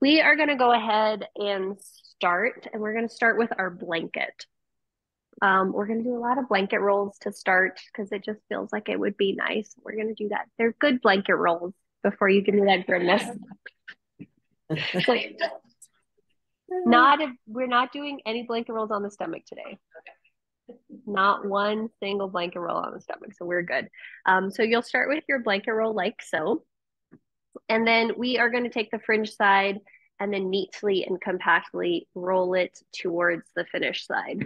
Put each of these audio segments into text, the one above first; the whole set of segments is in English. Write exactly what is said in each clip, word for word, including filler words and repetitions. we are going to go ahead and start, and we're going to start with our blanket. Um, we're going to do a lot of blanket rolls to start because it just feels like it would be nice. We're going to do that. They're good blanket rolls before you give me that grimace. So, not if we're not doing any blanket rolls on the stomach today. Not one single blanket roll on the stomach, so we're good. Um, so you'll start with your blanket roll like so. And then we are going to take the fringe side and then neatly and compactly roll it towards the finished side.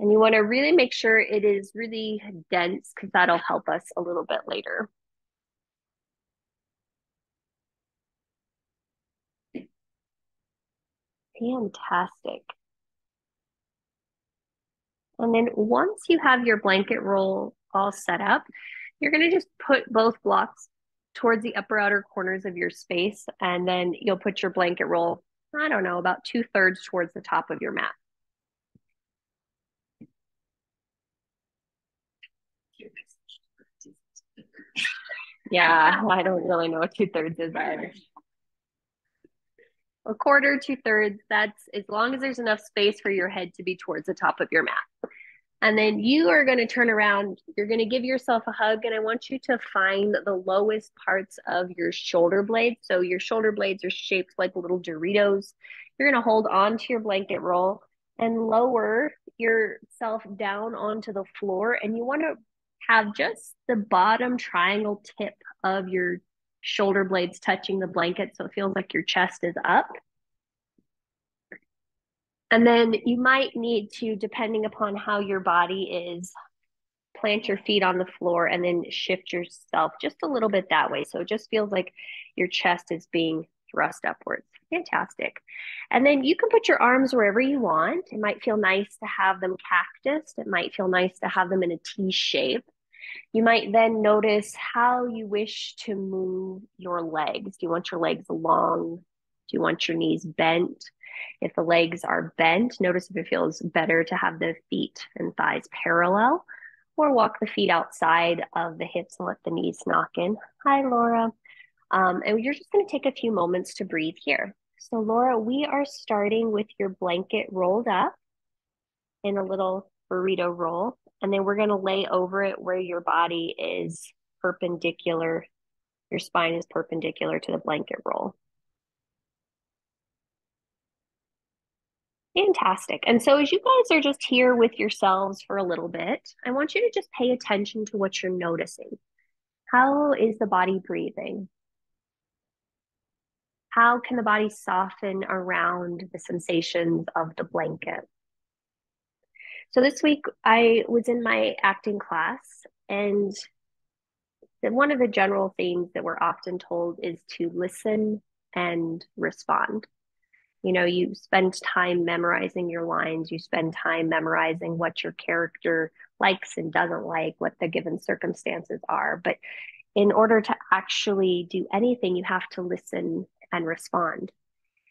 And you want to really make sure it is really dense because that'll help us a little bit later. Fantastic. And then once you have your blanket roll all set up, you're going to just put both blocks towards the upper outer corners of your space, and then you'll put your blanket roll, I don't know, about two-thirds towards the top of your mat. Yeah, I don't really know what two-thirds is either. A quarter, two-thirds, that's as long as there's enough space for your head to be towards the top of your mat. And then you are going to turn around, you're going to give yourself a hug, and I want you to find the lowest parts of your shoulder blades. So your shoulder blades are shaped like little Doritos. You're going to hold on to your blanket roll and lower yourself down onto the floor, and you want to have just the bottom triangle tip of your shoulder blades touching the blanket, so it feels like your chest is up. And then you might need to, depending upon how your body is, plant your feet on the floor and then shift yourself just a little bit that way, so it just feels like your chest is being thrust upwards. Fantastic. And then you can put your arms wherever you want. It might feel nice to have them cactused. It might feel nice to have them in a T shape. You might then notice how you wish to move your legs. Do you want your legs long? Do you want your knees bent? If the legs are bent, notice if it feels better to have the feet and thighs parallel, or walk the feet outside of the hips and let the knees knock in. Hi, Laura. Um, and you're just going to take a few moments to breathe here. So, Laura, we are starting with your blanket rolled up in a little burrito roll. And then we're going to lay over it where your body is perpendicular. Your spine is perpendicular to the blanket roll. Fantastic. And so as you guys are just here with yourselves for a little bit, I want you to just pay attention to what you're noticing. How is the body breathing? How can the body soften around the sensations of the blanket? So this week I was in my acting class, and one of the general themes that we're often told is to listen and respond. You know, you spend time memorizing your lines, you spend time memorizing what your character likes and doesn't like, what the given circumstances are. But in order to actually do anything, you have to listen and respond.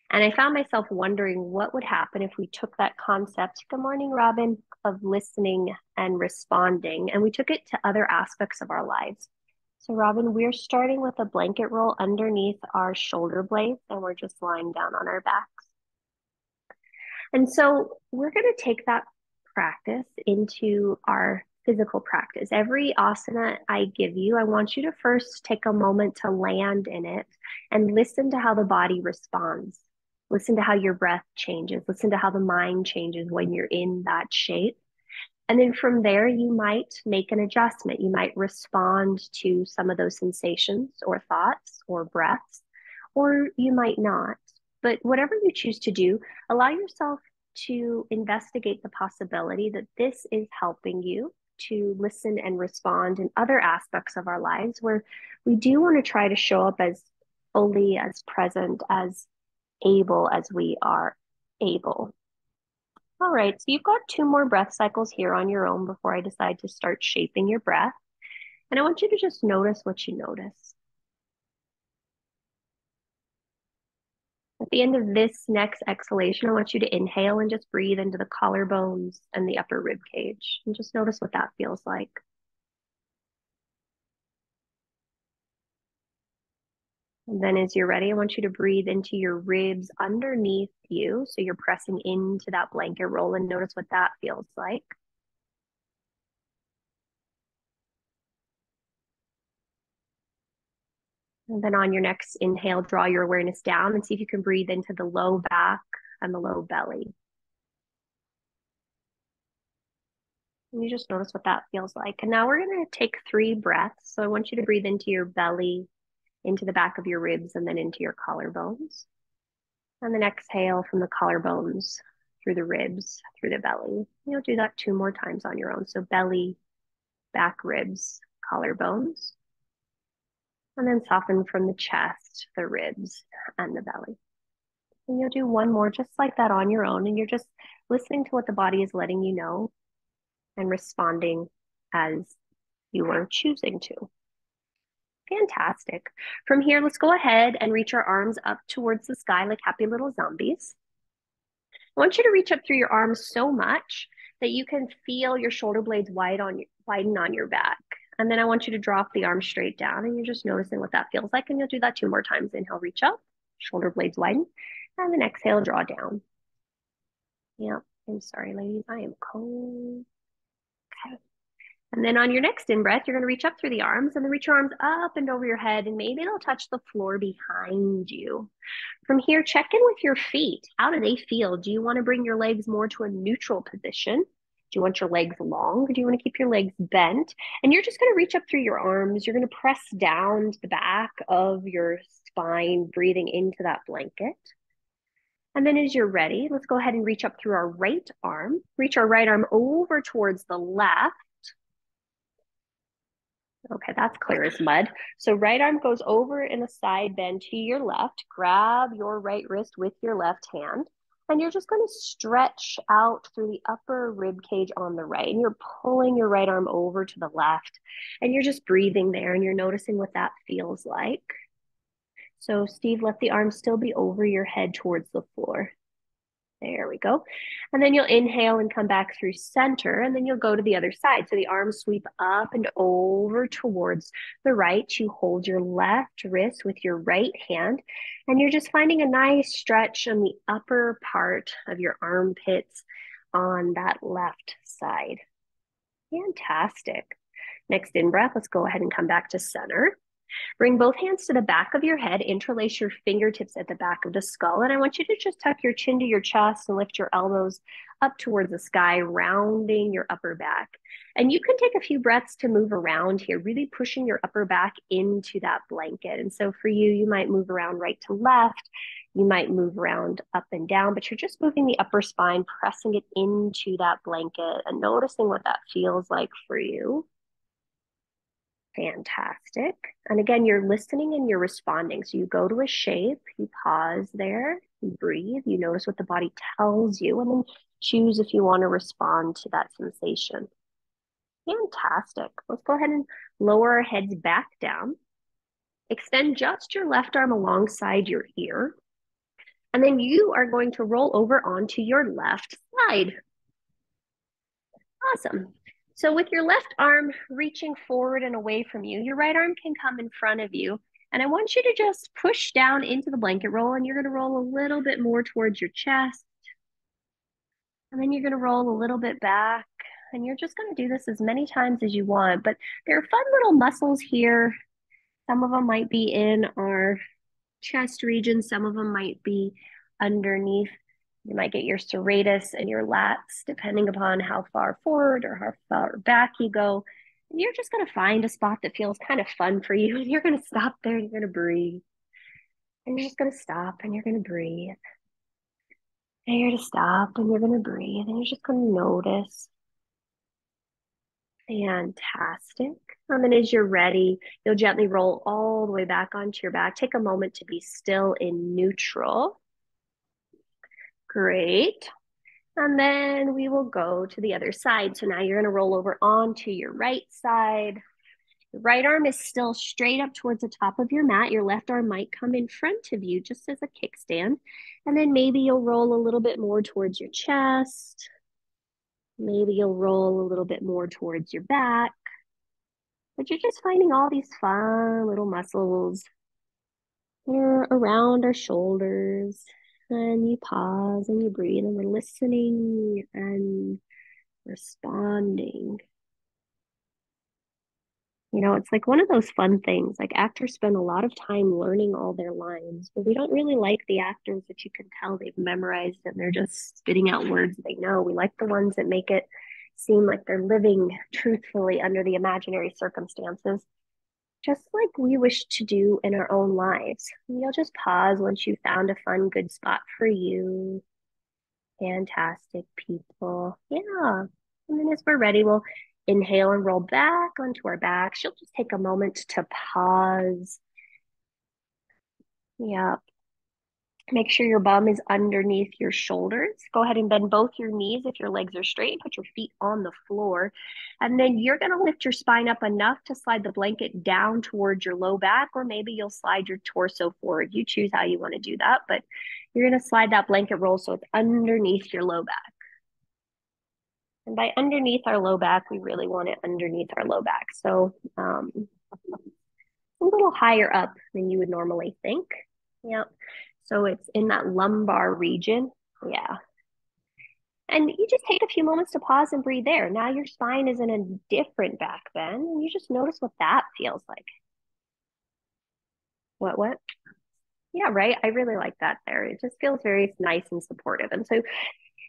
And I found myself wondering what would happen if we took that concept, good morning, Robin, of listening and responding, and we took it to other aspects of our lives. So Robin, we're starting with a blanket roll underneath our shoulder blades, and we're just lying down on our backs. And so we're going to take that practice into our physical practice. Every asana I give you, I want you to first take a moment to land in it and listen to how the body responds. Listen to how your breath changes. Listen to how the mind changes when you're in that shape. And then from there, you might make an adjustment. You might respond to some of those sensations or thoughts or breaths, or you might not. But whatever you choose to do, allow yourself to investigate the possibility that this is helping you to listen and respond in other aspects of our lives where we do want to try to show up as fully, as present, as able as we are able. All right, so you've got two more breath cycles here on your own before I decide to start shaping your breath. And I want you to just notice what you notice. At the end of this next exhalation, I want you to inhale and just breathe into the collarbones and the upper rib cage. And just notice what that feels like. And then as you're ready, I want you to breathe into your ribs underneath you. So you're pressing into that blanket roll and notice what that feels like. And then on your next inhale, draw your awareness down and see if you can breathe into the low back and the low belly. And you just notice what that feels like. And now we're going to take three breaths. So I want you to breathe into your belly, into the back of your ribs, and then into your collarbones. And then exhale from the collarbones, through the ribs, through the belly. You'll do that two more times on your own. So belly, back ribs, collarbones. And then soften from the chest, the ribs, and the belly. And you'll do one more just like that on your own. And you're just listening to what the body is letting you know and responding as you are choosing to. Fantastic. From here, let's go ahead and reach our arms up towards the sky like happy little zombies. I want you to reach up through your arms so much that you can feel your shoulder blades wide on, widen on your back. And then I want you to drop the arm straight down and you're just noticing what that feels like. And you'll do that two more times. Inhale, reach up, shoulder blades widen. And then exhale, draw down. Yeah, I'm sorry, ladies, I am cold. Okay. And then on your next in-breath, you're going to reach up through the arms and then reach your arms up and over your head. And maybe it'll touch the floor behind you. From here, check in with your feet. How do they feel? Do you want to bring your legs more to a neutral position? Do you want your legs long? Or do you want to keep your legs bent? And you're just going to reach up through your arms. You're going to press down to the back of your spine, breathing into that blanket. And then as you're ready, let's go ahead and reach up through our right arm. Reach our right arm over towards the left. Okay, that's clear as mud. So right arm goes over in a side bend to your left. Grab your right wrist with your left hand. And you're just going to stretch out through the upper rib cage on the right. And you're pulling your right arm over to the left. And you're just breathing there. And you're noticing what that feels like. So, Steve, let the arm still be over your head towards the floor. There we go. And then you'll inhale and come back through center. And then you'll go to the other side. So the arms sweep up and over towards the right. You hold your left wrist with your right hand. And you're just finding a nice stretch on the upper part of your armpits on that left side. Fantastic. Next in-breath, let's go ahead and come back to center. Bring both hands to the back of your head, interlace your fingertips at the back of the skull, and I want you to just tuck your chin to your chest and lift your elbows up towards the sky, rounding your upper back. And you can take a few breaths to move around here, really pushing your upper back into that blanket. And so for you, you might move around right to left, you might move around up and down, but you're just moving the upper spine, pressing it into that blanket and noticing what that feels like for you. Fantastic. And again, you're listening and you're responding. So you go to a shape, you pause there, you breathe, you notice what the body tells you, and then choose if you want to respond to that sensation. Fantastic. Let's go ahead and lower our heads back down. Extend just your left arm alongside your ear. And then you are going to roll over onto your left side. Awesome. So with your left arm reaching forward and away from you, your right arm can come in front of you. And I want you to just push down into the blanket roll, and you're going to roll a little bit more towards your chest. And then you're going to roll a little bit back. And you're just going to do this as many times as you want. But there are fun little muscles here. Some of them might be in our chest region. Some of them might be underneath. You might get your serratus and your lats, depending upon how far forward or how far back you go. And you're just going to find a spot that feels kind of fun for you. And you're going to stop there and you're going to breathe. And you're just going to stop and you're going to breathe. And you're going to stop and you're going to breathe. And you're just going to notice. Fantastic. And then as you're ready, you'll gently roll all the way back onto your back. Take a moment to be still in neutral. Great. And then we will go to the other side. So now you're going to roll over onto your right side. The right arm is still straight up towards the top of your mat. Your left arm might come in front of you just as a kickstand. And then maybe you'll roll a little bit more towards your chest. Maybe you'll roll a little bit more towards your back. But you're just finding all these fun little muscles or around our shoulders, and you pause and you breathe, and we're listening and responding. You know, it's like one of those fun things. Like, actors spend a lot of time learning all their lines, but we don't really like the actors that you can tell they've memorized and they're just spitting out words they know. We like the ones that make it seem like they're living truthfully under the imaginary circumstances, just like we wish to do in our own lives. And you'll just pause once you've found a fun, good spot for you. Fantastic, people. Yeah. And then as we're ready, we'll inhale and roll back onto our backs. You'll just take a moment to pause. Yep. Make sure your bum is underneath your shoulders. Go ahead and bend both your knees if your legs are straight. Put your feet on the floor. And then you're going to lift your spine up enough to slide the blanket down towards your low back, or maybe you'll slide your torso forward. You choose how you want to do that, but you're going to slide that blanket roll so it's underneath your low back. And by underneath our low back, we really want it underneath our low back. So um, a little higher up than you would normally think. Yep. So it's in that lumbar region. Yeah. And you just take a few moments to pause and breathe there. Now your spine is in a different back bend, and you just notice what that feels like. What, what? Yeah, right. I really like that there. It just feels very nice and supportive. And so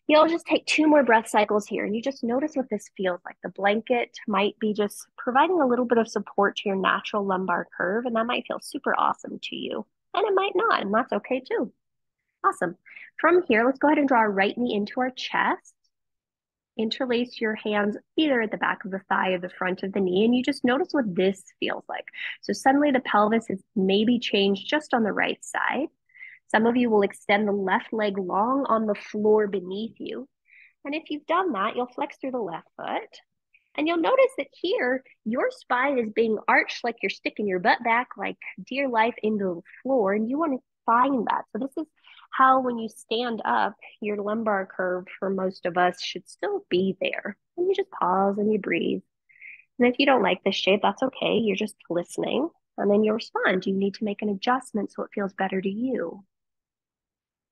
you'll just take two more breath cycles here, and you just notice what this feels like. The blanket might be just providing a little bit of support to your natural lumbar curve, and that might feel super awesome to you. And it might not, and that's okay too. Awesome. From here, let's go ahead and draw our right knee into our chest. Interlace your hands either at the back of the thigh or the front of the knee, and you just notice what this feels like. So suddenly the pelvis is maybe changed just on the right side. Some of you will extend the left leg long on the floor beneath you. And if you've done that, you'll flex through the left foot. And you'll notice that here, your spine is being arched like you're sticking your butt back like dear life into the floor, and you want to find that. So this is how, when you stand up, your lumbar curve for most of us should still be there. And you just pause and you breathe. And if you don't like this shape, that's okay. You're just listening, and then you'll respond. You need to make an adjustment so it feels better to you.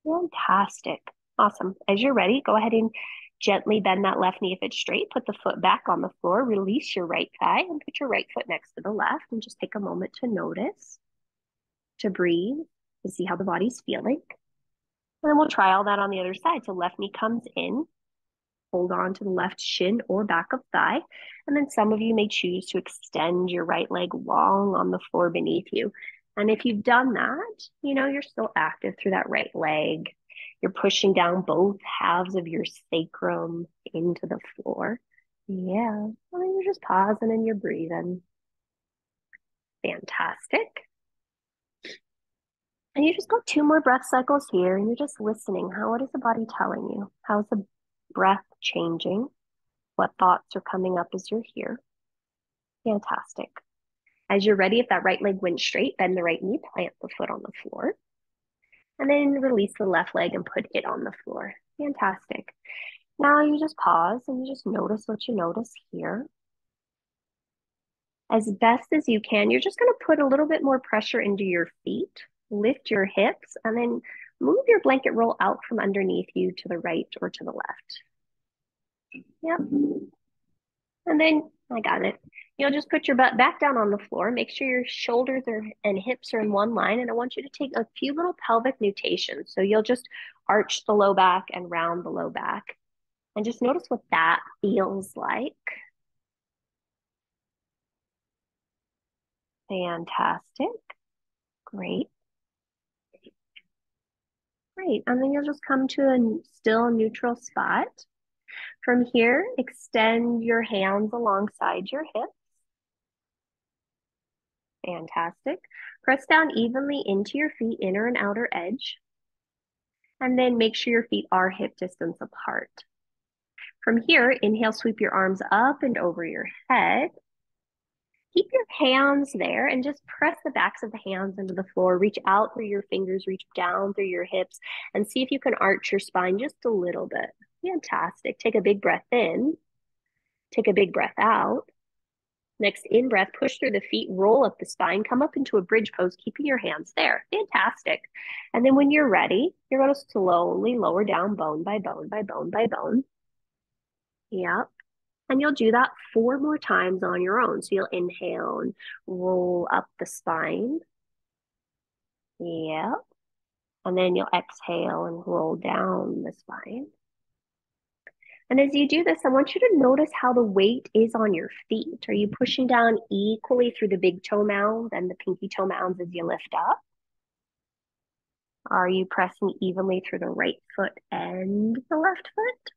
Fantastic. Awesome. As you're ready, go ahead and gently bend that left knee if it's straight. Put the foot back on the floor. Release your right thigh and put your right foot next to the left, and just take a moment to notice, to breathe, to see how the body's feeling. And then we'll try all that on the other side. So left knee comes in. Hold on to the left shin or back of thigh. And then some of you may choose to extend your right leg long on the floor beneath you. And if you've done that, you know, you're still active through that right leg. You're pushing down both halves of your sacrum into the floor. Yeah. And then you're just pausing and you're breathing. Fantastic. And you just go two more breath cycles here, and you're just listening. How, what is the body telling you? How's the breath changing? What thoughts are coming up as you're here? Fantastic. As you're ready, if that right leg went straight, bend the right knee, plant the foot on the floor, and then release the left leg and put it on the floor. Fantastic. Now you just pause and you just notice what you notice here. As best as you can, you're just going to put a little bit more pressure into your feet, lift your hips, and then move your blanket roll out from underneath you to the right or to the left. Yep. And then, I got it. You'll just put your butt back down on the floor. Make sure your shoulders are, and hips are in one line. And I want you to take a few little pelvic nutations. So you'll just arch the low back and round the low back. And just notice what that feels like. Fantastic. Great. Great. And then you'll just come to a still neutral spot. From here, extend your hands alongside your hips. Fantastic. Press down evenly into your feet, inner and outer edge. And then make sure your feet are hip distance apart. From here, inhale, sweep your arms up and over your head. Keep your hands there and just press the backs of the hands into the floor. Reach out through your fingers, reach down through your hips, and see if you can arch your spine just a little bit. Fantastic. Take a big breath in. Take a big breath out. Next, in breath, push through the feet, roll up the spine, come up into a bridge pose, keeping your hands there. Fantastic. And then when you're ready, you're going to slowly lower down bone by bone by bone by bone. Yep. And you'll do that four more times on your own. So you'll inhale and roll up the spine. Yep. And then you'll exhale and roll down the spine. And as you do this, I want you to notice how the weight is on your feet. Are you pushing down equally through the big toe mound and the pinky toe mounds as you lift up? Are you pressing evenly through the right foot and the left foot?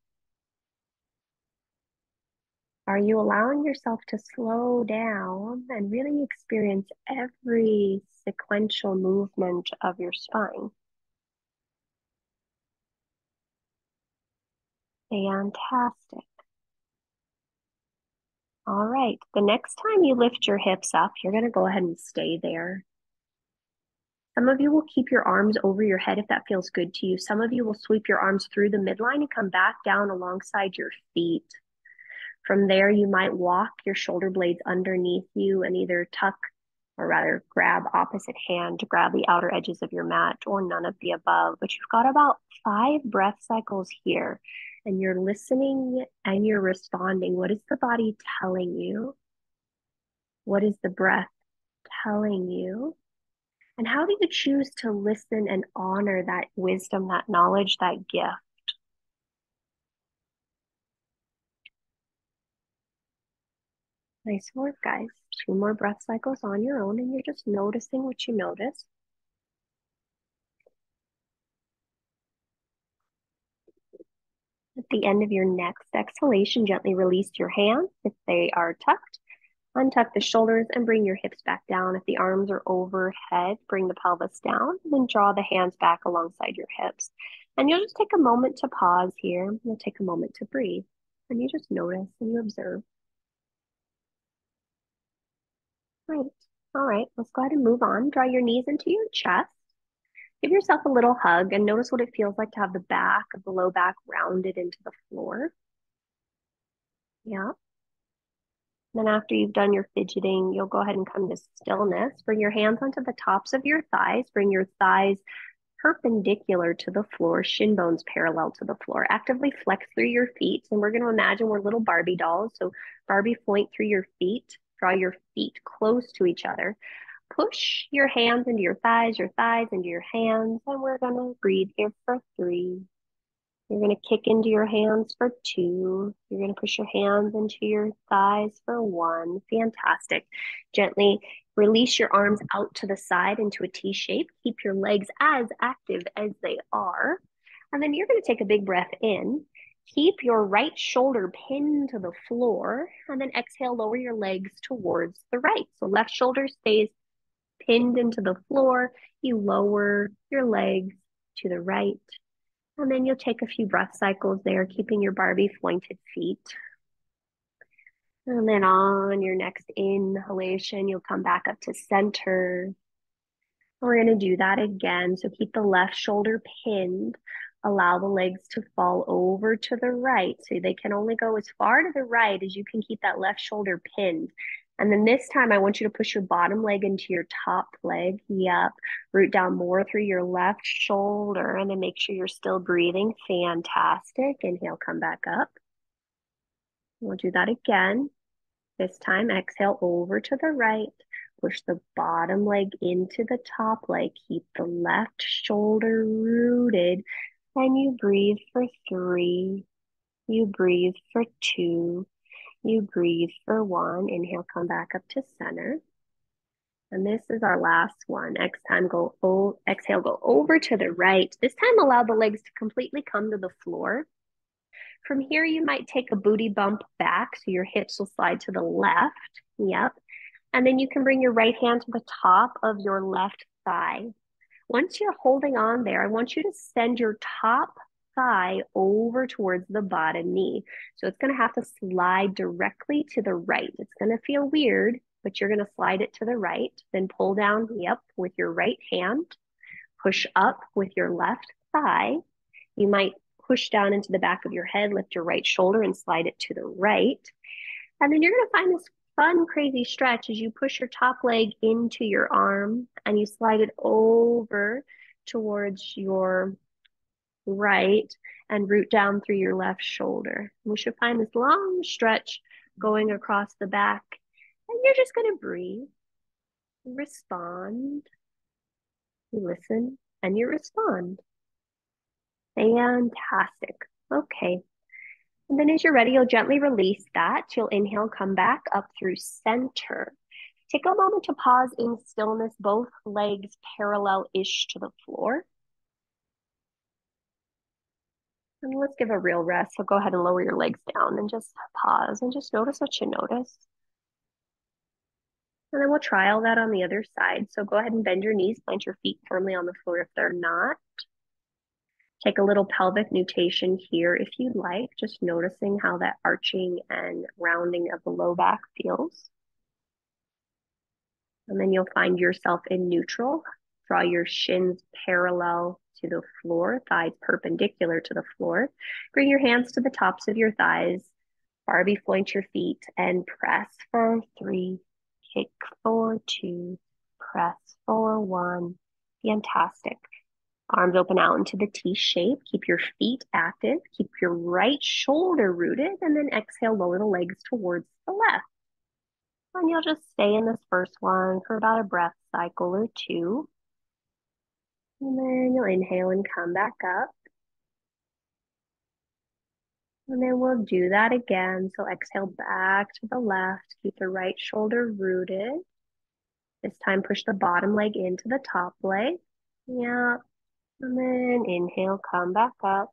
Are you allowing yourself to slow down and really experience every sequential movement of your spine? Fantastic. All right, the next time you lift your hips up, you're going to go ahead and stay there. Some of you will keep your arms over your head if that feels good to you. Some of you will sweep your arms through the midline and come back down alongside your feet. From there, you might walk your shoulder blades underneath you and either tuck or rather grab opposite hand to grab the outer edges of your mat or none of the above. But you've got about five breath cycles here and you're listening and you're responding. What is the body telling you? What is the breath telling you? And how do you choose to listen and honor that wisdom, that knowledge, that gift? Nice work, guys. Two more breath cycles on your own, and you're just noticing what you notice. At the end of your next exhalation, gently release your hands if they are tucked. Untuck the shoulders and bring your hips back down. If the arms are overhead, bring the pelvis down, and then draw the hands back alongside your hips. And you'll just take a moment to pause here. You'll take a moment to breathe, and you just notice and you observe. Right. All right, let's go ahead and move on. Draw your knees into your chest. Give yourself a little hug and notice what it feels like to have the back of the low back rounded into the floor. Yeah. Then after you've done your fidgeting, you'll go ahead and come to stillness. Bring your hands onto the tops of your thighs. Bring your thighs perpendicular to the floor, shin bones parallel to the floor. Actively flex through your feet. And we're going to imagine we're little Barbie dolls. So Barbie point through your feet. Draw your feet close to each other. Push your hands into your thighs, your thighs into your hands, and we're going to breathe here for three. You're going to kick into your hands for two. You're going to push your hands into your thighs for one. Fantastic. Gently release your arms out to the side into a T shape. Keep your legs as active as they are. And then you're going to take a big breath in. Keep your right shoulder pinned to the floor, and then exhale, lower your legs towards the right. So left shoulder stays pinned into the floor. You lower your legs to the right, and then you'll take a few breath cycles there, keeping your Barbie pointed feet. And then on your next inhalation, you'll come back up to center. We're going to do that again. So keep the left shoulder pinned. Allow the legs to fall over to the right. So they can only go as far to the right as you can keep that left shoulder pinned. And then this time I want you to push your bottom leg into your top leg. Yep. Root down more through your left shoulder and then make sure you're still breathing. Fantastic. Inhale, come back up. We'll do that again. This time exhale over to the right. Push the bottom leg into the top leg. Keep the left shoulder rooted. And you breathe for three, you breathe for two, you breathe for one. Inhale, come back up to center. And this is our last one. Next time, go oh, exhale, go over to the right. This time, allow the legs to completely come to the floor. From here, you might take a booty bump back, so your hips will slide to the left. Yep. And then you can bring your right hand to the top of your left thigh. Once you're holding on there, I want you to send your top thigh over towards the bottom knee. So it's going to have to slide directly to the right. It's going to feel weird, but you're going to slide it to the right. Then pull down, yep, with your right hand. Push up with your left thigh. You might push down into the back of your head, lift your right shoulder and slide it to the right. And then you're going to find this fun, crazy stretch is you push your top leg into your arm and you slide it over towards your right and root down through your left shoulder. We should find this long stretch going across the back, and you're just going to breathe, respond, you listen, and you respond. Fantastic. Okay. And then as you're ready, you'll gently release that. You'll inhale, come back up through center. Take a moment to pause in stillness, both legs parallel-ish to the floor. And let's give a real rest. So go ahead and lower your legs down and just pause and just notice what you notice. And then we'll trial that on the other side. So go ahead and bend your knees, plant your feet firmly on the floor if they're not. Take a little pelvic nutation here if you'd like, just noticing how that arching and rounding of the low back feels. And then you'll find yourself in neutral. Draw your shins parallel to the floor, thighs perpendicular to the floor. Bring your hands to the tops of your thighs. Barbie point your feet and press for three, kick for two, press for one. Fantastic. Arms open out into the T shape. Keep your feet active. Keep your right shoulder rooted. And then exhale, lower the legs towards the left. And you'll just stay in this first one for about a breath cycle or two. And then you'll inhale and come back up. And then we'll do that again. So exhale back to the left. Keep the right shoulder rooted. This time, push the bottom leg into the top leg. Yeah. And then inhale, come back up.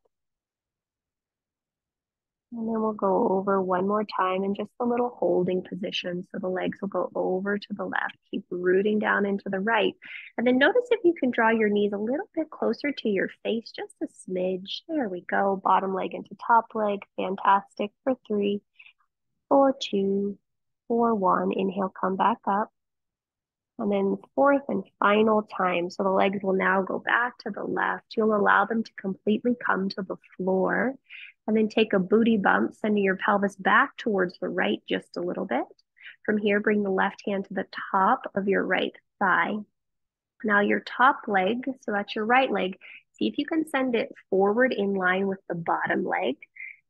And then we'll go over one more time in just a little holding position. So the legs will go over to the left. Keep rooting down into the right. And then notice if you can draw your knees a little bit closer to your face, just a smidge. There we go. Bottom leg into top leg. Fantastic. For three, four, two, four, one. Inhale, come back up. And then fourth and final time. So the legs will now go back to the left. You'll allow them to completely come to the floor. And then take a booty bump, sending your pelvis back towards the right just a little bit. From here, bring the left hand to the top of your right thigh. Now your top leg, so that's your right leg. See if you can send it forward in line with the bottom leg.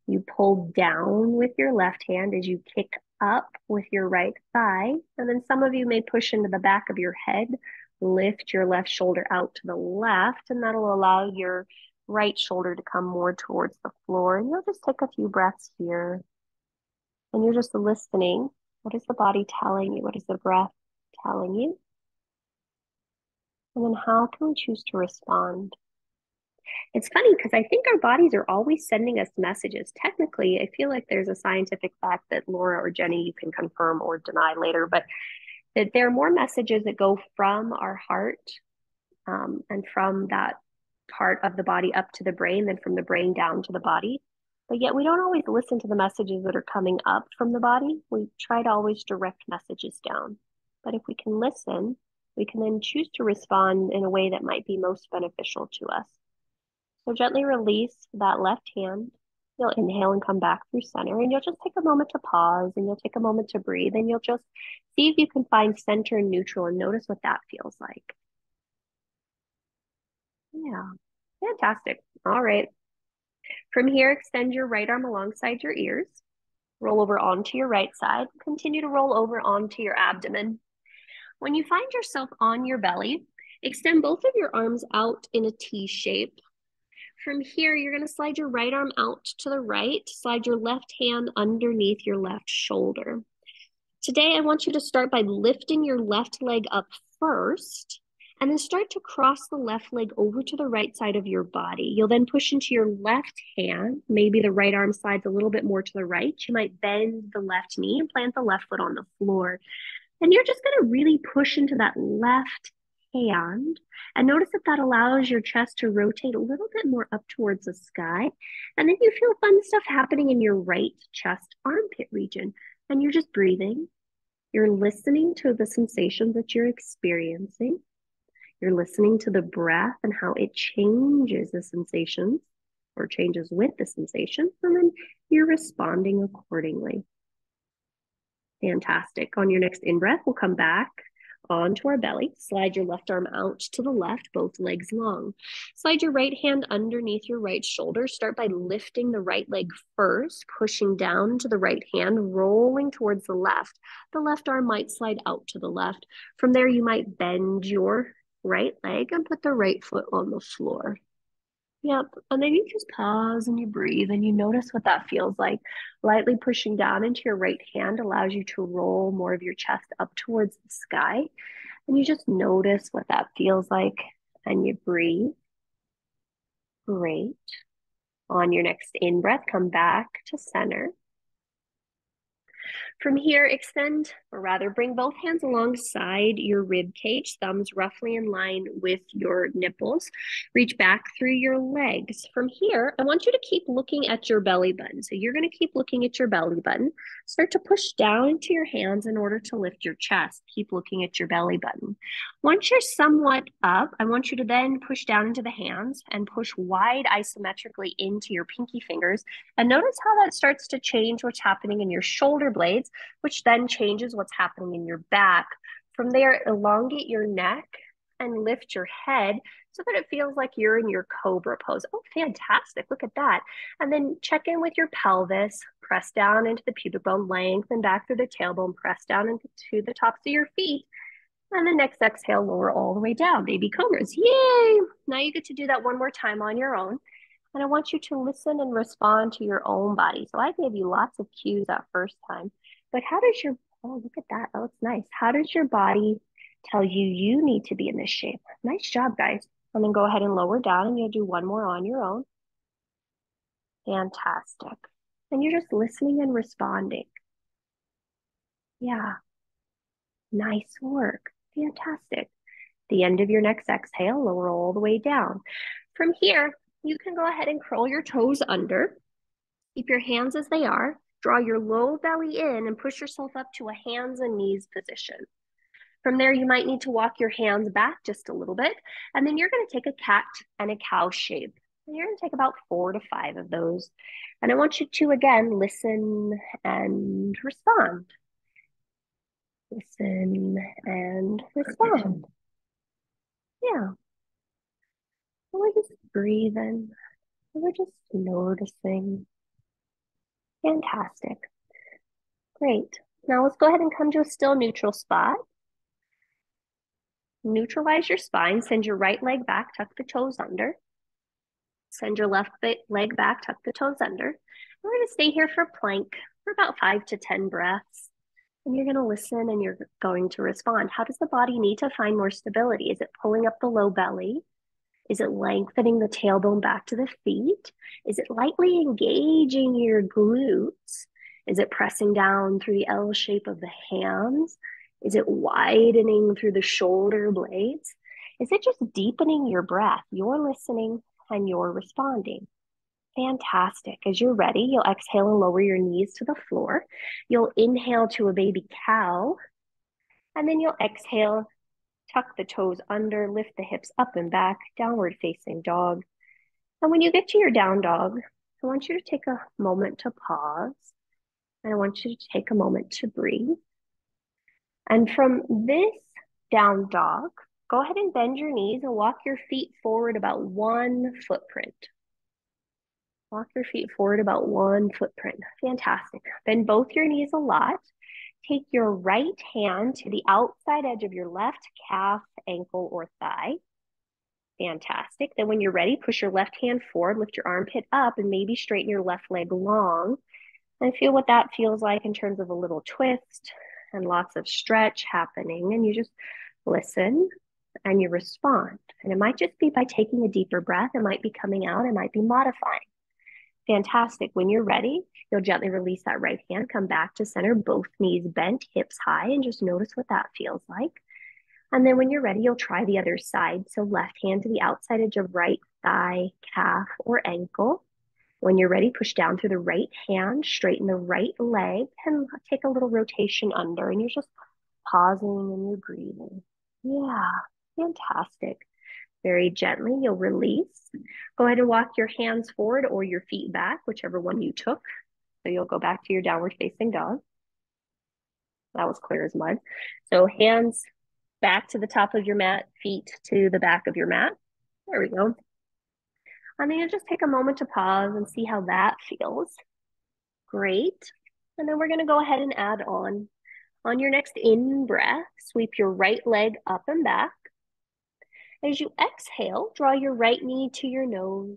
You pull down with your left hand as you kick up with your right thigh. And then some of you may push into the back of your head. Lift your left shoulder out to the left, and that'll allow your right shoulder to come more towards the floor. And you'll just take a few breaths here. And you're just listening. What is the body telling you? What is the breath telling you? And then how can we choose to respond? It's funny because I think our bodies are always sending us messages. Technically, I feel like there's a scientific fact that Laura or Jenny, you can confirm or deny later, but that there are more messages that go from our heart um, and from that part of the body up to the brain than from the brain down to the body. But yet we don't always listen to the messages that are coming up from the body. We try to always direct messages down. But if we can listen, we can then choose to respond in a way that might be most beneficial to us. So gently release that left hand. You'll inhale and come back through center, and you'll just take a moment to pause, and you'll take a moment to breathe, and you'll just see if you can find center and neutral and notice what that feels like. Yeah, fantastic. All right. From here, extend your right arm alongside your ears. Roll over onto your right side. Continue to roll over onto your abdomen. When you find yourself on your belly, extend both of your arms out in a T shape. From here, you're going to slide your right arm out to the right, slide your left hand underneath your left shoulder. Today, I want you to start by lifting your left leg up first, and then start to cross the left leg over to the right side of your body. You'll then push into your left hand. Maybe the right arm slides a little bit more to the right. You might bend the left knee and plant the left foot on the floor. And you're just going to really push into that left hand, and notice that that allows your chest to rotate a little bit more up towards the sky. And then you feel fun stuff happening in your right chest armpit region, and you're just breathing. You're listening to the sensations that you're experiencing. You're listening to the breath and how it changes the sensations or changes with the sensations, and then you're responding accordingly. Fantastic. On your next in-breath, we'll come back onto our belly. Slide your left arm out to the left, both legs long. Slide your right hand underneath your right shoulder. Start by lifting the right leg first, pushing down to the right hand, rolling towards the left. The left arm might slide out to the left. From there, you might bend your right leg and put the right foot on the floor. Yep, and then you just pause and you breathe and you notice what that feels like. Lightly pushing down into your right hand allows you to roll more of your chest up towards the sky. And you just notice what that feels like and you breathe. Great. On your next in-breath, come back to center. From here, extend, or rather bring both hands alongside your rib cage, thumbs roughly in line with your nipples. Reach back through your legs. From here, I want you to keep looking at your belly button. So you're going to keep looking at your belly button. Start to push down into your hands in order to lift your chest. Keep looking at your belly button. Once you're somewhat up, I want you to then push down into the hands and push wide isometrically into your pinky fingers. And notice how that starts to change what's happening in your shoulder blades, which then changes what's happening in your back. From there, elongate your neck and lift your head so that it feels like you're in your cobra pose. Oh, fantastic. Look at that. And then check in with your pelvis. Press down into the pubic bone, lengthen back through the tailbone, press down into the tops of your feet. And the next exhale, lower all the way down. Baby cobras. Yay! Now you get to do that one more time on your own. And I want you to listen and respond to your own body. So I gave you lots of cues that first time. But how does your, oh, look at that. Oh, it's nice. How does your body tell you you need to be in this shape? Nice job, guys. And then go ahead and lower down, and you'll do one more on your own. Fantastic. And you're just listening and responding. Yeah. Nice work. Fantastic. The end of your next exhale, lower all the way down. From here, you can go ahead and curl your toes under. Keep your hands as they are. Draw your low belly in and push yourself up to a hands and knees position. From there, you might need to walk your hands back just a little bit. And then you're going to take a cat and a cow shape. And you're going to take about four to five of those. And I want you to, again, listen and respond. Listen and respond. Yeah. We're just breathing. We're just noticing. Fantastic. Great. Now let's go ahead and come to a still neutral spot. Neutralize your spine. Send your right leg back, tuck the toes under. Send your left leg back, tuck the toes under. We're going to stay here for plank for about five to ten breaths. And you're going to listen and you're going to respond. How does the body need to find more stability? Is it pulling up the low belly? Is it lengthening the tailbone back to the feet? Is it lightly engaging your glutes? Is it pressing down through the L shape of the hands? Is it widening through the shoulder blades? Is it just deepening your breath? You're listening and you're responding. Fantastic. As you're ready, you'll exhale and lower your knees to the floor. You'll inhale to a baby cow, and then you'll exhale. Tuck the toes under, lift the hips up and back, downward facing dog. And when you get to your down dog, I want you to take a moment to pause. And I want you to take a moment to breathe. And from this down dog, go ahead and bend your knees and walk your feet forward about one footprint. Walk your feet forward about one footprint. Fantastic. Bend both your knees a lot. Take your right hand to the outside edge of your left calf, ankle, or thigh. Fantastic. Then when you're ready, push your left hand forward, lift your armpit up, and maybe straighten your left leg long. And feel what that feels like in terms of a little twist and lots of stretch happening. And you just listen and you respond. And it might just be by taking a deeper breath. It might be coming out. It might be modifying. Fantastic. When you're ready, you'll gently release that right hand, come back to center, both knees bent, hips high, and just notice what that feels like. And then when you're ready, you'll try the other side. So left hand to the outside edge of right thigh, calf, or ankle. When you're ready, push down through the right hand, straighten the right leg, and take a little rotation under. And you're just pausing and you're breathing. Yeah, fantastic. Very gently, you'll release. Go ahead and walk your hands forward or your feet back, whichever one you took. So you'll go back to your downward facing dog. That was clear as mud. So hands back to the top of your mat, feet to the back of your mat. There we go. And then you just take a moment to pause and see how that feels. Great. And then we're going to go ahead and add on. On your next in-breath, sweep your right leg up and back. As you exhale, draw your right knee to your nose.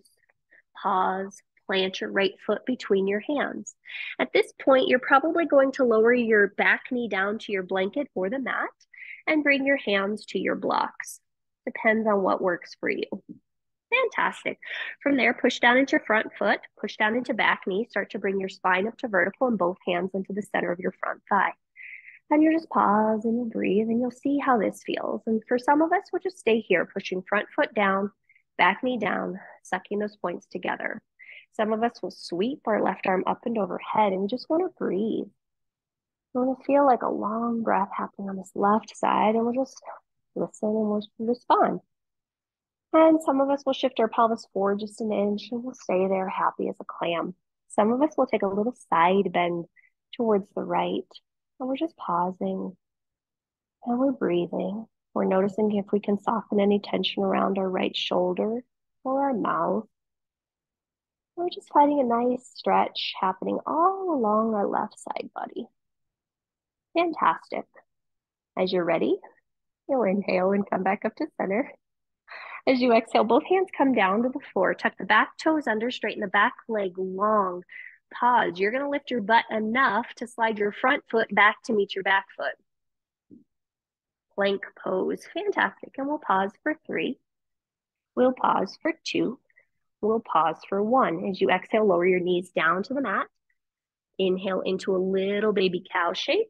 Pause. Plant your right foot between your hands. At this point, you're probably going to lower your back knee down to your blanket or the mat and bring your hands to your blocks. Depends on what works for you. Fantastic. From there, push down into your front foot, push down into back knee, start to bring your spine up to vertical and both hands into the center of your front thigh. And you just pause and you'll breathe and you'll see how this feels. And for some of us, we'll just stay here, pushing front foot down, back knee down, sucking those points together. Some of us will sweep our left arm up and overhead and we just want to breathe. We want to feel like a long breath happening on this left side and we'll just listen and we'll respond. And some of us will shift our pelvis forward just an inch and we'll stay there happy as a clam. Some of us will take a little side bend towards the right and we're just pausing and we're breathing. We're noticing if we can soften any tension around our right shoulder or our mouth. We're just finding a nice stretch happening all along our left side body. Fantastic. As you're ready, you'll inhale and come back up to center. As you exhale, both hands come down to the floor. Tuck the back toes under, straighten the back leg long. Pause. You're going to lift your butt enough to slide your front foot back to meet your back foot. Plank pose. Fantastic. And we'll pause for three. We'll pause for two. We'll pause for one. As you exhale, lower your knees down to the mat. Inhale into a little baby cow shape.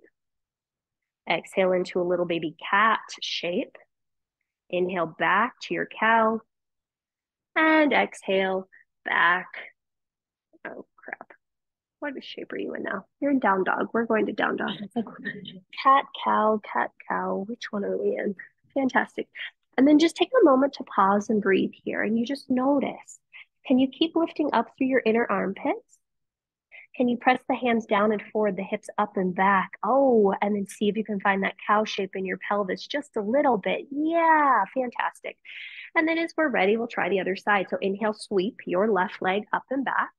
Exhale into a little baby cat shape. Inhale back to your cow, and exhale back. Oh, crap. What shape are you in now? You're in down dog. We're going to down dog. It's like cat, cow, cat, cow. Which one are we in? Fantastic. And then just take a moment to pause and breathe here, and you just notice. Can you keep lifting up through your inner armpits? Can you press the hands down and forward, the hips up and back? Oh, and then see if you can find that cow shape in your pelvis just a little bit. Yeah, fantastic. And then as we're ready, we'll try the other side. So inhale, sweep your left leg up and back.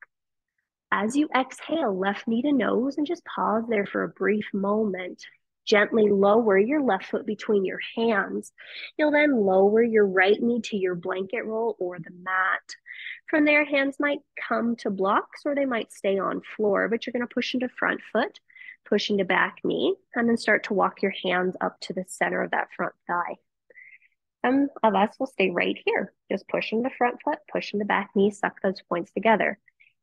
As you exhale, left knee to nose and just pause there for a brief moment. Gently lower your left foot between your hands. You'll then lower your right knee to your blanket roll or the mat. From there, hands might come to blocks or they might stay on floor, but you're going to push into front foot, push into back knee, and then start to walk your hands up to the center of that front thigh. Some of us will stay right here, just pushing the front foot, pushing the back knee, suck those points together.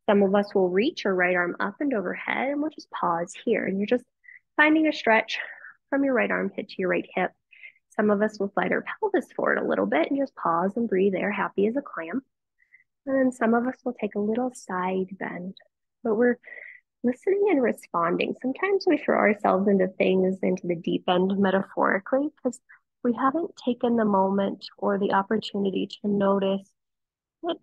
Some of us will reach your right arm up and overhead, and we'll just pause here, and you're just finding a stretch from your right armpit to your right hip. Some of us will slide our pelvis forward a little bit and just pause and breathe there, happy as a clam. And then some of us will take a little side bend, but we're listening and responding. Sometimes we throw ourselves into things, into the deep end metaphorically, because we haven't taken the moment or the opportunity to notice what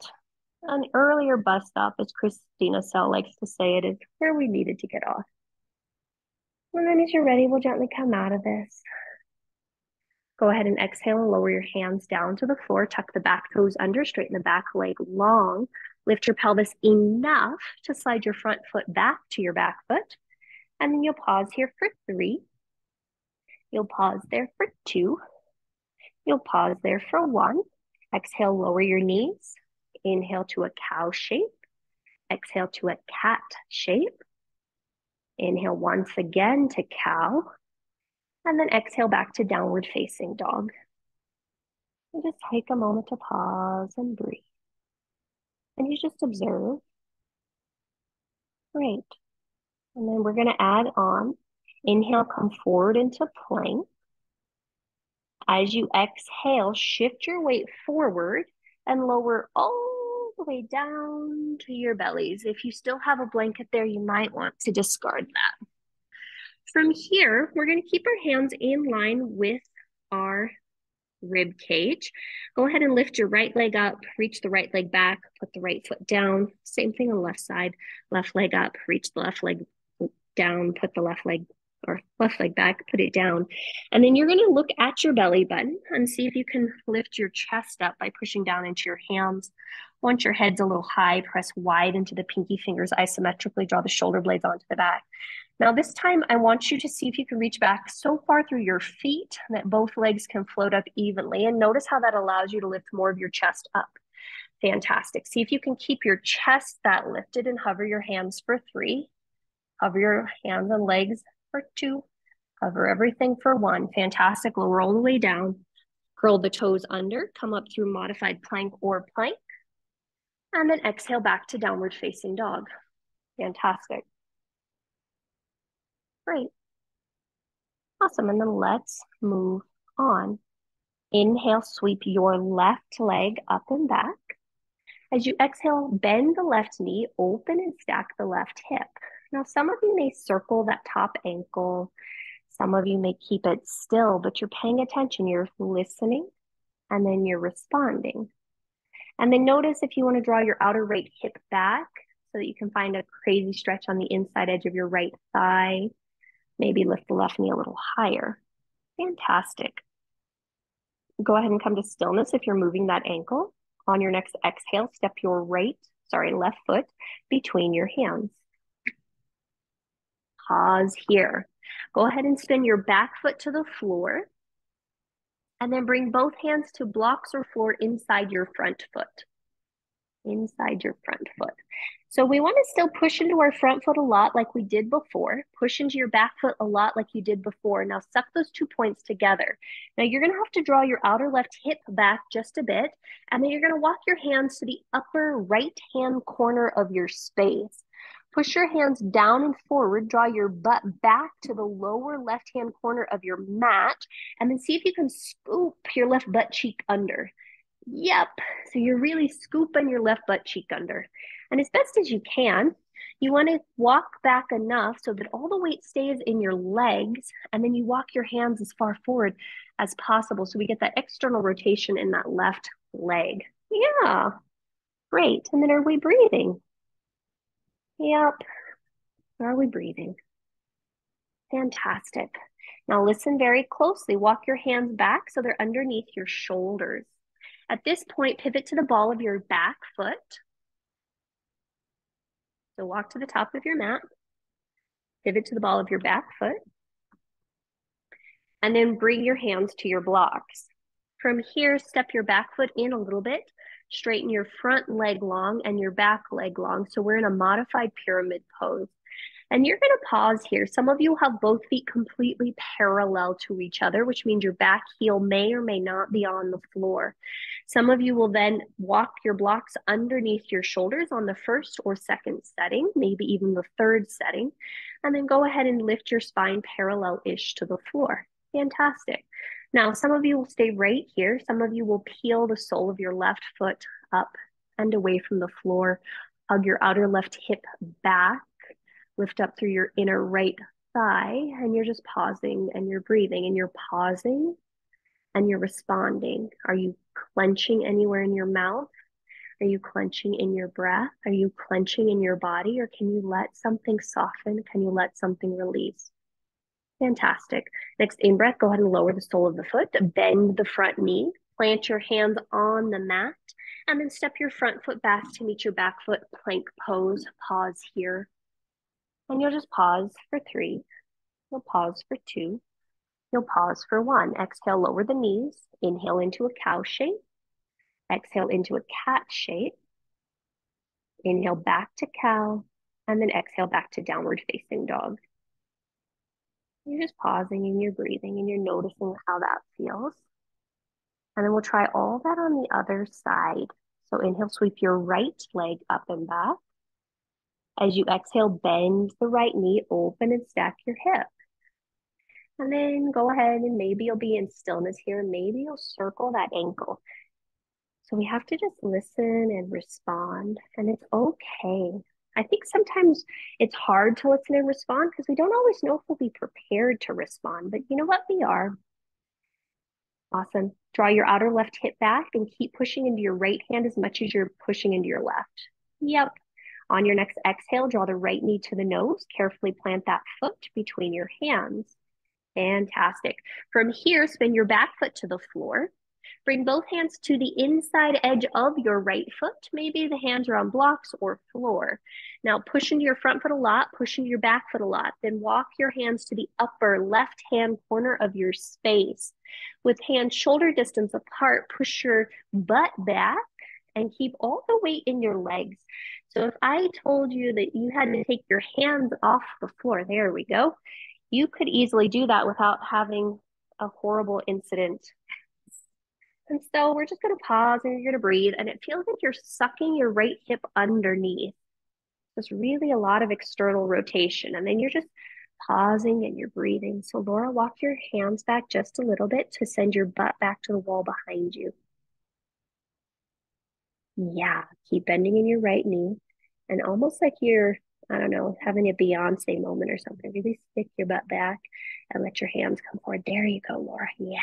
an earlier bust up, as Christina Sell likes to say it, is where we needed to get off. And then as you're ready, we'll gently come out of this. Go ahead and exhale and lower your hands down to the floor. Tuck the back toes under, straighten the back leg long. Lift your pelvis enough to slide your front foot back to your back foot. And then you'll pause here for three. You'll pause there for two. You'll pause there for one. Exhale, lower your knees. Inhale to a cow shape. Exhale to a cat shape. Inhale once again to cow. And then exhale back to downward facing dog. And just take a moment to pause and breathe. And you just observe. Great. And then we're going to add on. Inhale, come forward into plank. As you exhale, shift your weight forward and lower all the way down to your bellies. If you still have a blanket there, you might want to discard that. From here, we're going to keep our hands in line with our rib cage. Go ahead and lift your right leg up, reach the right leg back, put the right foot down. Same thing on the left side, left leg up, reach the left leg down, put the left leg or left leg back, put it down. And then you're going to look at your belly button and see if you can lift your chest up by pushing down into your hands. Once your head's a little high, press wide into the pinky fingers isometrically, draw the shoulder blades onto the back. Now this time I want you to see if you can reach back so far through your feet that both legs can float up evenly, and notice how that allows you to lift more of your chest up. Fantastic. See if you can keep your chest that lifted and hover your hands for three. Hover your hands and legs for two. Hover everything for one. Fantastic. We'll roll the way down. Curl the toes under. Come up through modified plank or plank. And then exhale back to downward facing dog. Fantastic. Great. Awesome. And then let's move on. Inhale, sweep your left leg up and back. As you exhale, bend the left knee, open and stack the left hip. Now, some of you may circle that top ankle. Some of you may keep it still, but you're paying attention. You're listening, and then you're responding. And then notice if you want to draw your outer right hip back so that you can find a crazy stretch on the inside edge of your right thigh. Maybe lift the left knee a little higher. Fantastic. Go ahead and come to stillness if you're moving that ankle. On your next exhale, step your right, sorry, left foot between your hands. Pause here. Go ahead and spin your back foot to the floor, and then bring both hands to blocks or floor inside your front foot. Inside your front foot. So we want to still push into our front foot a lot like we did before. Push into your back foot a lot like you did before. Now suck those two points together. Now you're going to have to draw your outer left hip back just a bit. And then you're going to walk your hands to the upper right-hand corner of your space. Push your hands down and forward. Draw your butt back to the lower left-hand corner of your mat. And then see if you can scoop your left butt cheek under. Yep. So you're really scooping your left butt cheek under. And as best as you can, you want to walk back enough so that all the weight stays in your legs, and then you walk your hands as far forward as possible so we get that external rotation in that left leg. Yeah. Great. And then are we breathing? Yep. Are we breathing? Fantastic. Now listen very closely. Walk your hands back so they're underneath your shoulders. At this point, pivot to the ball of your back foot. So walk to the top of your mat, pivot to the ball of your back foot, and then bring your hands to your blocks. From here, step your back foot in a little bit, straighten your front leg long and your back leg long. So we're in a modified pyramid pose. And you're going to pause here. Some of you have both feet completely parallel to each other, which means your back heel may or may not be on the floor. Some of you will then walk your blocks underneath your shoulders on the first or second setting, maybe even the third setting, and then go ahead and lift your spine parallel-ish to the floor. Fantastic. Now, some of you will stay right here. Some of you will peel the sole of your left foot up and away from the floor. Hug your outer left hip back. Lift up through your inner right thigh, and you're just pausing and you're breathing and you're pausing and you're responding. Are you clenching anywhere in your mouth? Are you clenching in your breath? Are you clenching in your body, or can you let something soften? Can you let something release? Fantastic. Next in-breath, go ahead and lower the sole of the foot, bend the front knee, plant your hands on the mat, and then step your front foot back to meet your back foot, plank pose, pause here. And you'll just pause for three. You'll pause for two. You'll pause for one. Exhale, lower the knees. Inhale into a cow shape. Exhale into a cat shape. Inhale back to cow. And then exhale back to downward facing dog. You're just pausing and you're breathing and you're noticing how that feels. And then we'll try all that on the other side. So inhale, sweep your right leg up and back. As you exhale, bend the right knee, open and stack your hip. And then go ahead and maybe you'll be in stillness here. Maybe you'll circle that ankle. So we have to just listen and respond, and it's okay. I think sometimes it's hard to listen and respond because we don't always know if we'll be prepared to respond, but you know what? We are. Awesome. Draw your outer left hip back and keep pushing into your right hand as much as you're pushing into your left. Yep. On your next exhale, draw the right knee to the nose. Carefully plant that foot between your hands. Fantastic. From here, spin your back foot to the floor. Bring both hands to the inside edge of your right foot. Maybe the hands are on blocks or floor. Now push into your front foot a lot, push into your back foot a lot. Then walk your hands to the upper left-hand corner of your space. With hands shoulder distance apart, push your butt back and keep all the weight in your legs. So if I told you that you had to take your hands off the floor, there we go. You could easily do that without having a horrible incident. And so we're just going to pause and you're going to breathe. And it feels like you're sucking your right hip underneath. There's really a lot of external rotation. And then you're just pausing and you're breathing. So Laura, walk your hands back just a little bit to send your butt back to the wall behind you. Yeah, keep bending in your right knee. And almost like you're, I don't know, having a Beyonce moment or something. Really stick your butt back and let your hands come forward. There you go, Laura. Yeah.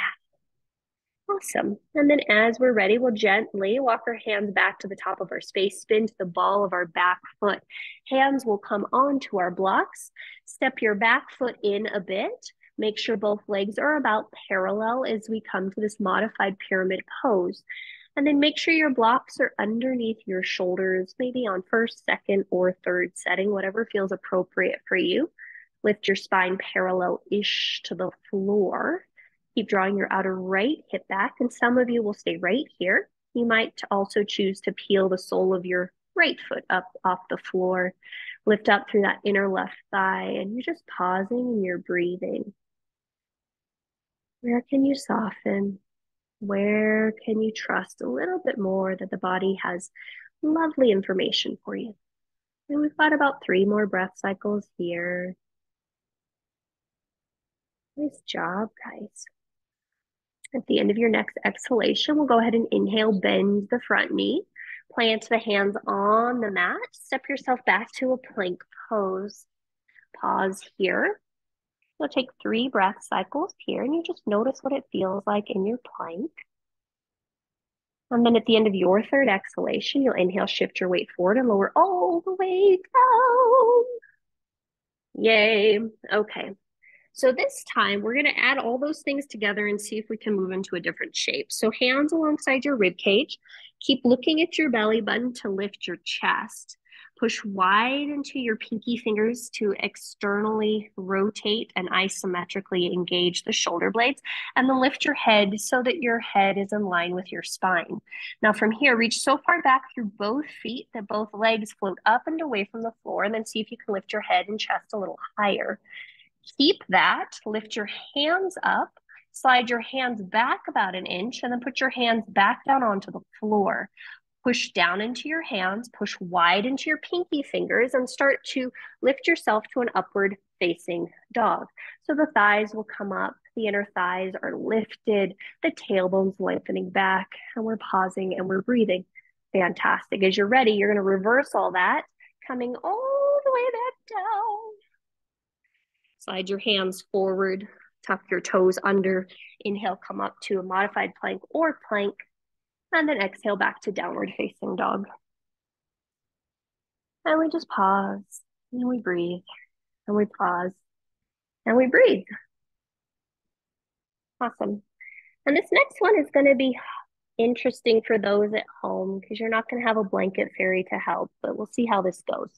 Awesome. And then as we're ready, we'll gently walk our hands back to the top of our space, spin to the ball of our back foot. Hands will come onto our blocks. Step your back foot in a bit. Make sure both legs are about parallel as we come to this modified pyramid pose. And then make sure your blocks are underneath your shoulders, maybe on first, second, or third setting, whatever feels appropriate for you. Lift your spine parallel-ish to the floor. Keep drawing your outer right hip back, and some of you will stay right here. You might also choose to peel the sole of your right foot up off the floor. Lift up through that inner left thigh, and you're just pausing and you're breathing. Where can you soften? Where can you trust a little bit more that the body has lovely information for you? And we've got about three more breath cycles here. Nice job, guys. At the end of your next exhalation, we'll go ahead and inhale, bend the front knee, plant the hands on the mat, step yourself back to a plank pose. Pause here. We'll take three breath cycles here, and you just notice what it feels like in your plank. And then at the end of your third exhalation, you'll inhale, shift your weight forward and lower all the way down. Yay. Okay. So this time, we're going to add all those things together and see if we can move into a different shape. So hands alongside your rib cage. Keep looking at your belly button to lift your chest. Push wide into your pinky fingers to externally rotate and isometrically engage the shoulder blades. And then lift your head so that your head is in line with your spine. Now from here, reach so far back through both feet that both legs float up and away from the floor. And then see if you can lift your head and chest a little higher. Keep that, lift your hands up, slide your hands back about an inch, and then put your hands back down onto the floor. Push down into your hands, push wide into your pinky fingers, and start to lift yourself to an upward facing dog. So the thighs will come up, the inner thighs are lifted, the tailbone's lengthening back, and we're pausing and we're breathing. Fantastic. As you're ready, you're going to reverse all that, coming all the way back down. Slide your hands forward, tuck your toes under, inhale, come up to a modified plank or plank, and then exhale back to downward facing dog. And we just pause, and we breathe, and we pause, and we breathe. Awesome. And this next one is going to be interesting for those at home, because you're not going to have a blanket fairy to help, but we'll see how this goes.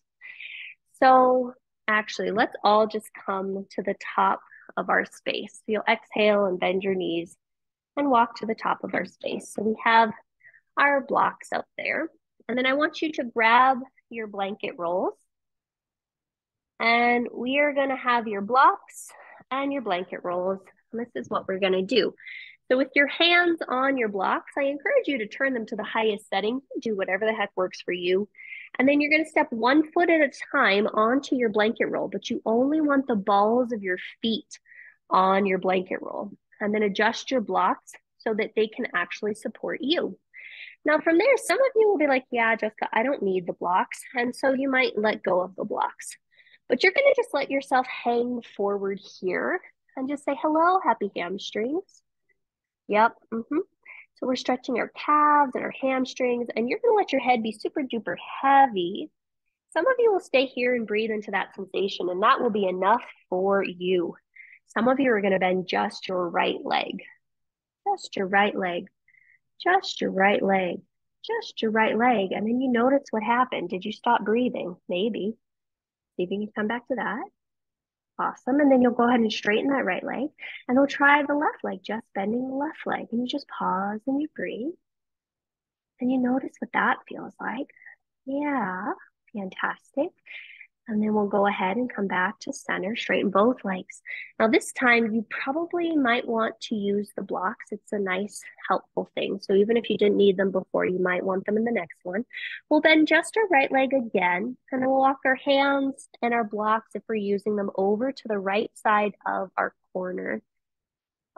So actually, let's all just come to the top of our space. So you'll exhale and bend your knees and walk to the top of our space. So we have our blocks up there. And then I want you to grab your blanket rolls. And we are going to have your blocks and your blanket rolls. And this is what we're going to do. So with your hands on your blocks, I encourage you to turn them to the highest setting. Do whatever the heck works for you. And then you're going to step one foot at a time onto your blanket roll, but you only want the balls of your feet on your blanket roll. And then adjust your blocks so that they can actually support you. Now from there, some of you will be like, yeah, Jessica, I don't need the blocks. And so you might let go of the blocks. But you're going to just let yourself hang forward here and just say, hello, happy hamstrings. Yep. Mm-hmm. So we're stretching our calves and our hamstrings, and you're going to let your head be super duper heavy. Some of you will stay here and breathe into that sensation, and that will be enough for you. Some of you are going to bend just your right leg, just your right leg, just your right leg, just your right leg. And then you notice what happened. Did you stop breathing? Maybe. See if you can come back to that. Awesome. And then you'll go ahead and straighten that right leg, and we'll try the left leg, just bending the left leg. And you just pause and you breathe. And you notice what that feels like. Yeah, fantastic. And then we'll go ahead and come back to center, straighten both legs. Now this time you probably might want to use the blocks. It's a nice, helpful thing. So even if you didn't need them before, you might want them in the next one. We'll bend just our right leg again, and then we'll walk our hands and our blocks, if we're using them, over to the right side of our corner.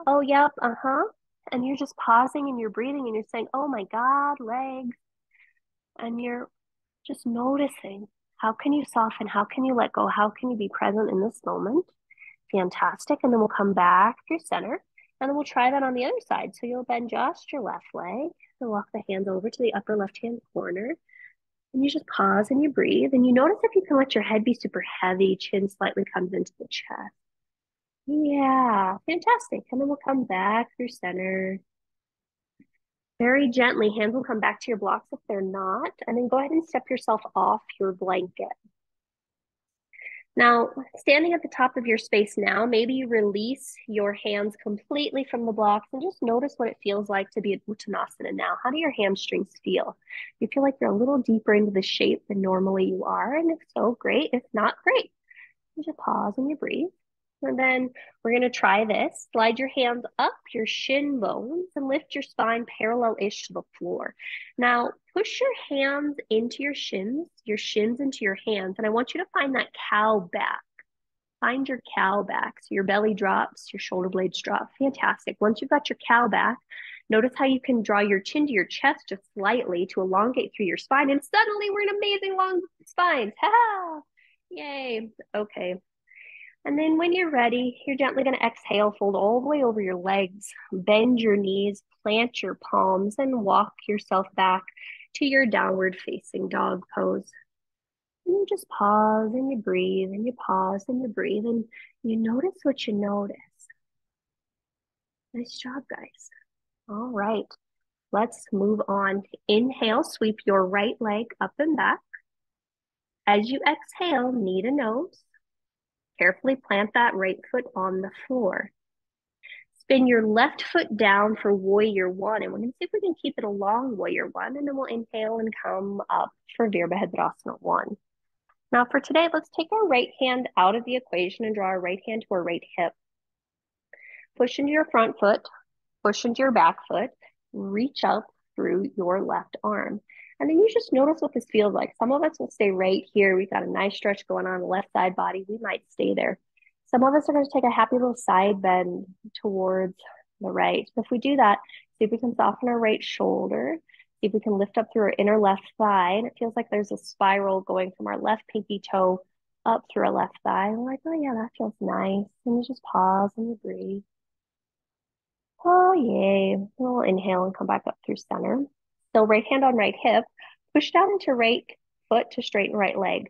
Oh, yep, uh-huh. And you're just pausing and you're breathing and you're saying, oh my God, legs. And you're just noticing. How can you soften? How can you let go? How can you be present in this moment? Fantastic. And then we'll come back through center, and then we'll try that on the other side. So you'll bend just your left leg and walk the hands over to the upper left-hand corner. And you just pause and you breathe. And you notice if you can let your head be super heavy, chin slightly comes into the chest. Yeah, fantastic. And then we'll come back through center. Very gently, hands will come back to your blocks if they're not, and then go ahead and step yourself off your blanket. Now, standing at the top of your space now, maybe you release your hands completely from the blocks and just notice what it feels like to be at Uttanasana now. How do your hamstrings feel? You feel like you're a little deeper into the shape than normally you are, and if so, great. If not, great. You just pause and you breathe. And then we're going to try this. Slide your hands up your shin bones and lift your spine parallel-ish to the floor. Now, push your hands into your shins, your shins into your hands. And I want you to find that cow back. Find your cow back. So your belly drops, your shoulder blades drop. Fantastic. Once you've got your cow back, notice how you can draw your chin to your chest just slightly to elongate through your spine. And suddenly we're in amazing long spines. Ha-ha! Yay. Okay. And then when you're ready, you're gently going to exhale, fold all the way over your legs, bend your knees, plant your palms, and walk yourself back to your downward facing dog pose. And you just pause and you breathe, and you pause and you breathe, and you notice what you notice. Nice job, guys. All right, let's move on. Inhale, sweep your right leg up and back. As you exhale, knee to nose. Carefully plant that right foot on the floor. Spin your left foot down for warrior one. And we're going to see if we can keep it a long warrior one. And then we'll inhale and come up for Virabhadrasana one. Now for today, let's take our right hand out of the equation and draw our right hand to our right hip. Push into your front foot. Push into your back foot. Reach up through your left arm. And then you just notice what this feels like. Some of us will stay right here. We've got a nice stretch going on in the left side body. We might stay there. Some of us are going to take a happy little side bend towards the right. So if we do that, see if we can soften our right shoulder. See if we can lift up through our inner left thigh. And it feels like there's a spiral going from our left pinky toe up through our left thigh. And we're like, oh yeah, that feels nice. And you just pause and you breathe. Oh yay. We'll inhale and come back up through center. So right hand on right hip, push down into right foot to straighten right leg.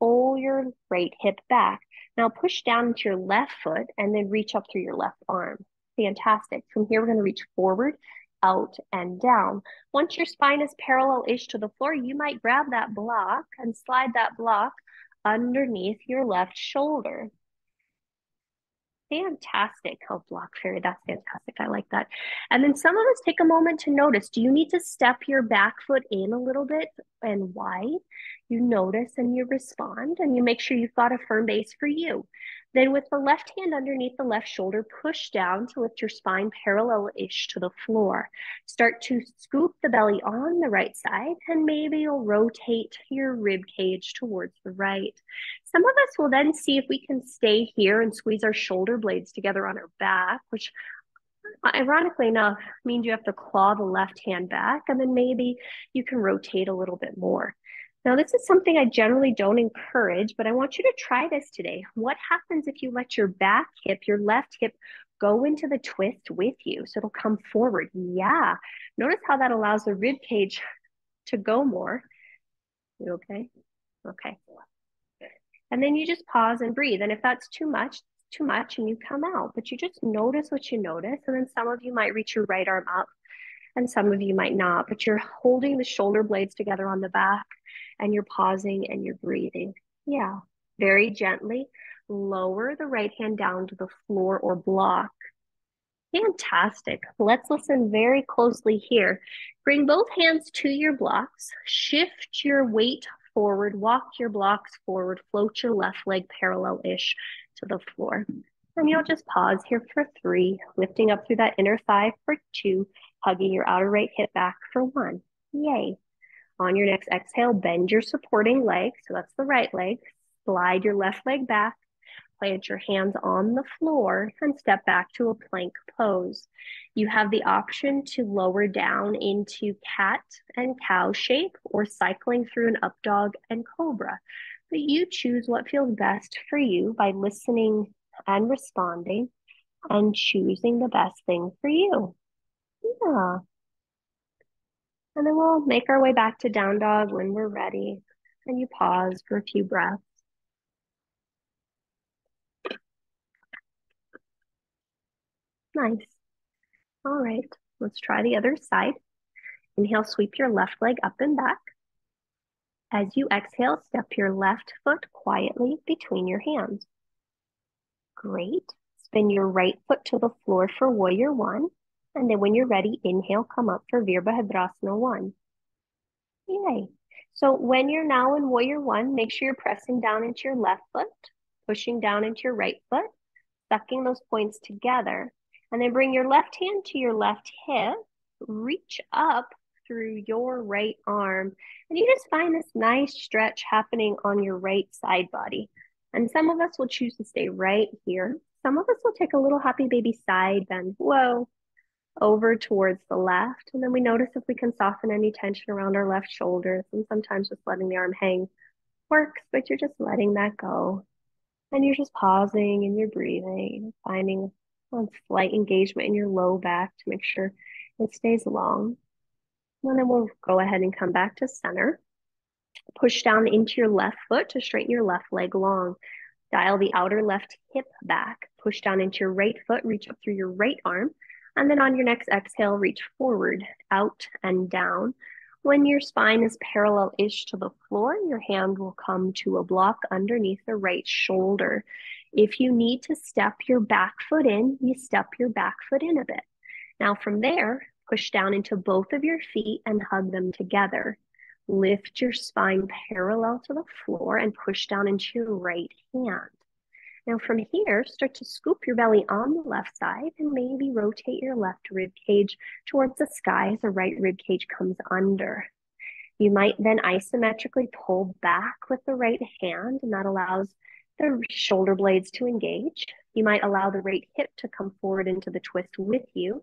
Pull your right hip back. Now push down into your left foot and then reach up through your left arm. Fantastic. From here, we're going to reach forward, out, and down. Once your spine is parallel-ish to the floor, you might grab that block and slide that block underneath your left shoulder. Fantastic. Oh, block fairy. That's fantastic. I like that. And then some of us take a moment to notice. Do you need to step your back foot in a little bit, and why? You notice and you respond, and you make sure you've got a firm base for you. Then with the left hand underneath the left shoulder, push down to lift your spine parallel-ish to the floor. Start to scoop the belly on the right side, and maybe you'll rotate your rib cage towards the right. Some of us will then see if we can stay here and squeeze our shoulder blades together on our back, which ironically enough means you have to claw the left hand back, and then maybe you can rotate a little bit more. Now, this is something I generally don't encourage, but I want you to try this today. What happens if you let your back hip, your left hip, go into the twist with you? So it'll come forward. Yeah. Notice how that allows the rib cage to go more. You okay? Okay. And then you just pause and breathe. And if that's too much, too much, and you come out, but you just notice what you notice. And then some of you might reach your right arm up and some of you might not, but you're holding the shoulder blades together on the back and you're pausing and you're breathing. Yeah, very gently. Lower the right hand down to the floor or block. Fantastic. Let's listen very closely here. Bring both hands to your blocks. Shift your weight forward. Walk your blocks forward. Float your left leg parallel-ish to the floor. And you'll just pause here for three, lifting up through that inner thigh for two, hugging your outer right hip back for one. Yay. On your next exhale, bend your supporting leg. So that's the right leg. Slide your left leg back. Plant your hands on the floor and step back to a plank pose. You have the option to lower down into cat and cow shape or cycling through an up dog and cobra. But you choose what feels best for you by listening and responding and choosing the best thing for you. Yeah. And then we'll make our way back to down dog when we're ready. And you pause for a few breaths. Nice. All right, let's try the other side. Inhale, sweep your left leg up and back. As you exhale, step your left foot quietly between your hands. Great. Spin your right foot to the floor for warrior one. And then when you're ready, inhale, come up for Virbhadrasana one. Yay. So when you're now in warrior one, make sure you're pressing down into your left foot, pushing down into your right foot, sucking those points together. And then bring your left hand to your left hip, reach up through your right arm. And you just find this nice stretch happening on your right side body. And some of us will choose to stay right here. Some of us will take a little happy baby side bend, whoa, over towards the left. And then we notice if we can soften any tension around our left shoulders. And sometimes just letting the arm hang works, but you're just letting that go. And you're just pausing and you're breathing, finding slight engagement in your low back to make sure it stays long. And then we'll go ahead and come back to center. Push down into your left foot to straighten your left leg long. Dial the outer left hip back. Push down into your right foot, reach up through your right arm. And then on your next exhale, reach forward, out and down. When your spine is parallel-ish to the floor, your hand will come to a block underneath the right shoulder. If you need to step your back foot in, you step your back foot in a bit. Now from there, push down into both of your feet and hug them together. Lift your spine parallel to the floor and push down into your right hand. Now from here, start to scoop your belly on the left side and maybe rotate your left rib cage towards the sky as the right rib cage comes under. You might then isometrically pull back with the right hand, and that allows the shoulder blades to engage. You might allow the right hip to come forward into the twist with you,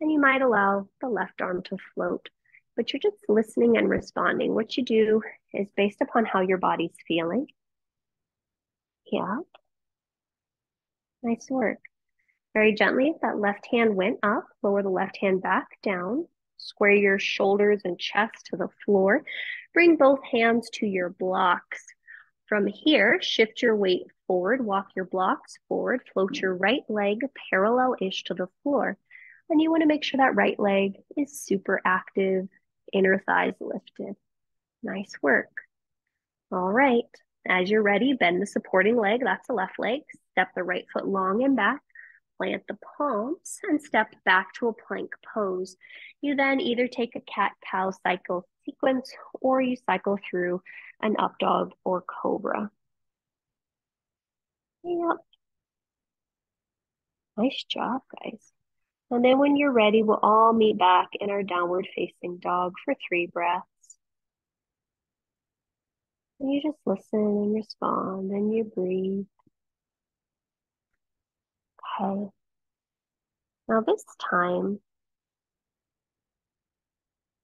and you might allow the left arm to float. But you're just listening and responding. What you do is based upon how your body's feeling. Yeah. Nice work. Very gently, if that left hand went up, lower the left hand back down. Square your shoulders and chest to the floor. Bring both hands to your blocks. From here, shift your weight forward, walk your blocks forward, float your right leg parallel-ish to the floor. And you want to make sure that right leg is super active, inner thighs lifted. Nice work. All right, as you're ready, bend the supporting leg, that's the left leg, step the right foot long and back, plant the palms, and step back to a plank pose. You then either take a cat-cow cycle sequence or you cycle through an up dog or cobra. Yep. Nice job, guys. And then when you're ready, we'll all meet back in our downward facing dog for three breaths. And you just listen and respond and you breathe. Okay. Now this time,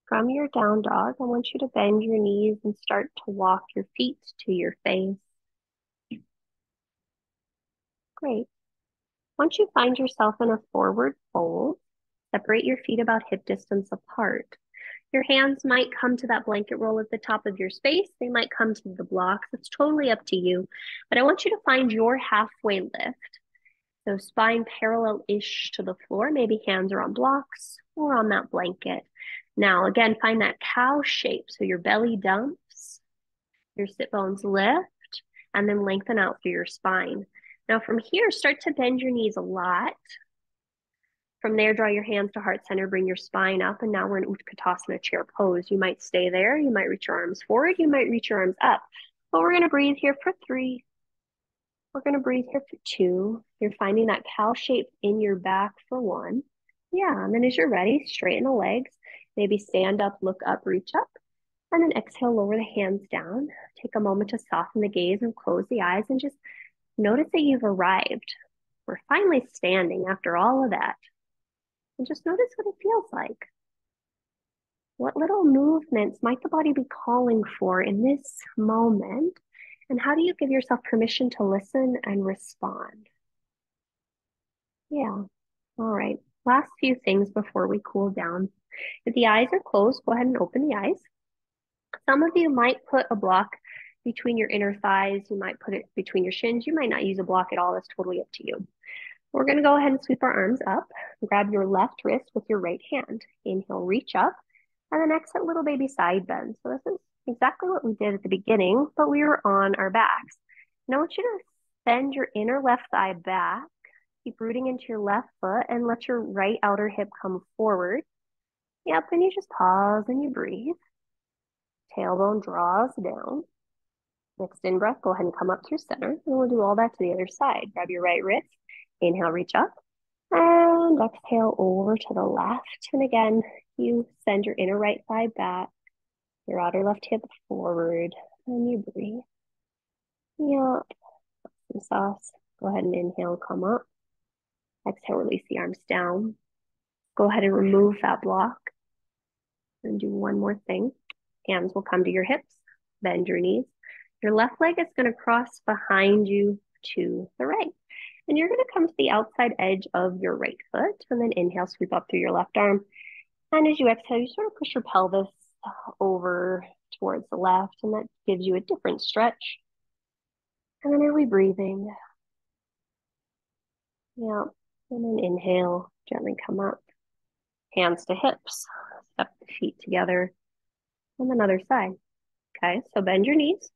from your down dog, I want you to bend your knees and start to walk your feet to your face. Great. Once you find yourself in a forward fold, separate your feet about hip distance apart. Your hands might come to that blanket roll at the top of your space. They might come to the blocks. It's totally up to you. But I want you to find your halfway lift. So spine parallel-ish to the floor. Maybe hands are on blocks or on that blanket. Now, again, find that cow shape. So your belly dumps, your sit bones lift, and then lengthen out through your spine. Now from here, start to bend your knees a lot. From there, draw your hands to heart center, bring your spine up, and now we're in Utkatasana chair pose. You might stay there, you might reach your arms forward, you might reach your arms up. But we're gonna breathe here for three. We're gonna breathe here for two. You're finding that cow shape in your back for one. Yeah, and then as you're ready, straighten the legs. Maybe stand up, look up, reach up. And then exhale, lower the hands down. Take a moment to soften the gaze and close the eyes and just notice that you've arrived. We're finally standing after all of that. And just notice what it feels like. What little movements might the body be calling for in this moment? And how do you give yourself permission to listen and respond? Yeah, all right. Last few things before we cool down. If the eyes are closed, go ahead and open the eyes. Some of you might put a block between your inner thighs. You might put it between your shins. You might not use a block at all. That's totally up to you. We're going to go ahead and sweep our arms up. Grab your left wrist with your right hand. Inhale, reach up. And then exhale, little baby side bend. So this is exactly what we did at the beginning, but we were on our backs. Now I want you to bend your inner left thigh back. Keep rooting into your left foot and let your right outer hip come forward. Yep, and you just pause and you breathe. Tailbone draws down. Next in breath, go ahead and come up to your center. And we'll do all that to the other side. Grab your right wrist. Inhale, reach up. And exhale over to the left. And again, you send your inner right thigh back, your outer left hip forward, and you breathe. Yep. Some sauce. Go ahead and inhale, come up. Exhale, release the arms down. Go ahead and remove that block. And do one more thing. Hands will come to your hips. Bend your knees. Your left leg is going to cross behind you to the right. And you're going to come to the outside edge of your right foot. And then inhale, sweep up through your left arm. And as you exhale, you sort of push your pelvis over towards the left. And that gives you a different stretch. And then are we breathing? Yeah. And then inhale, gently come up. Hands to hips. Step the feet together. And then other side. Okay, so bend your knees.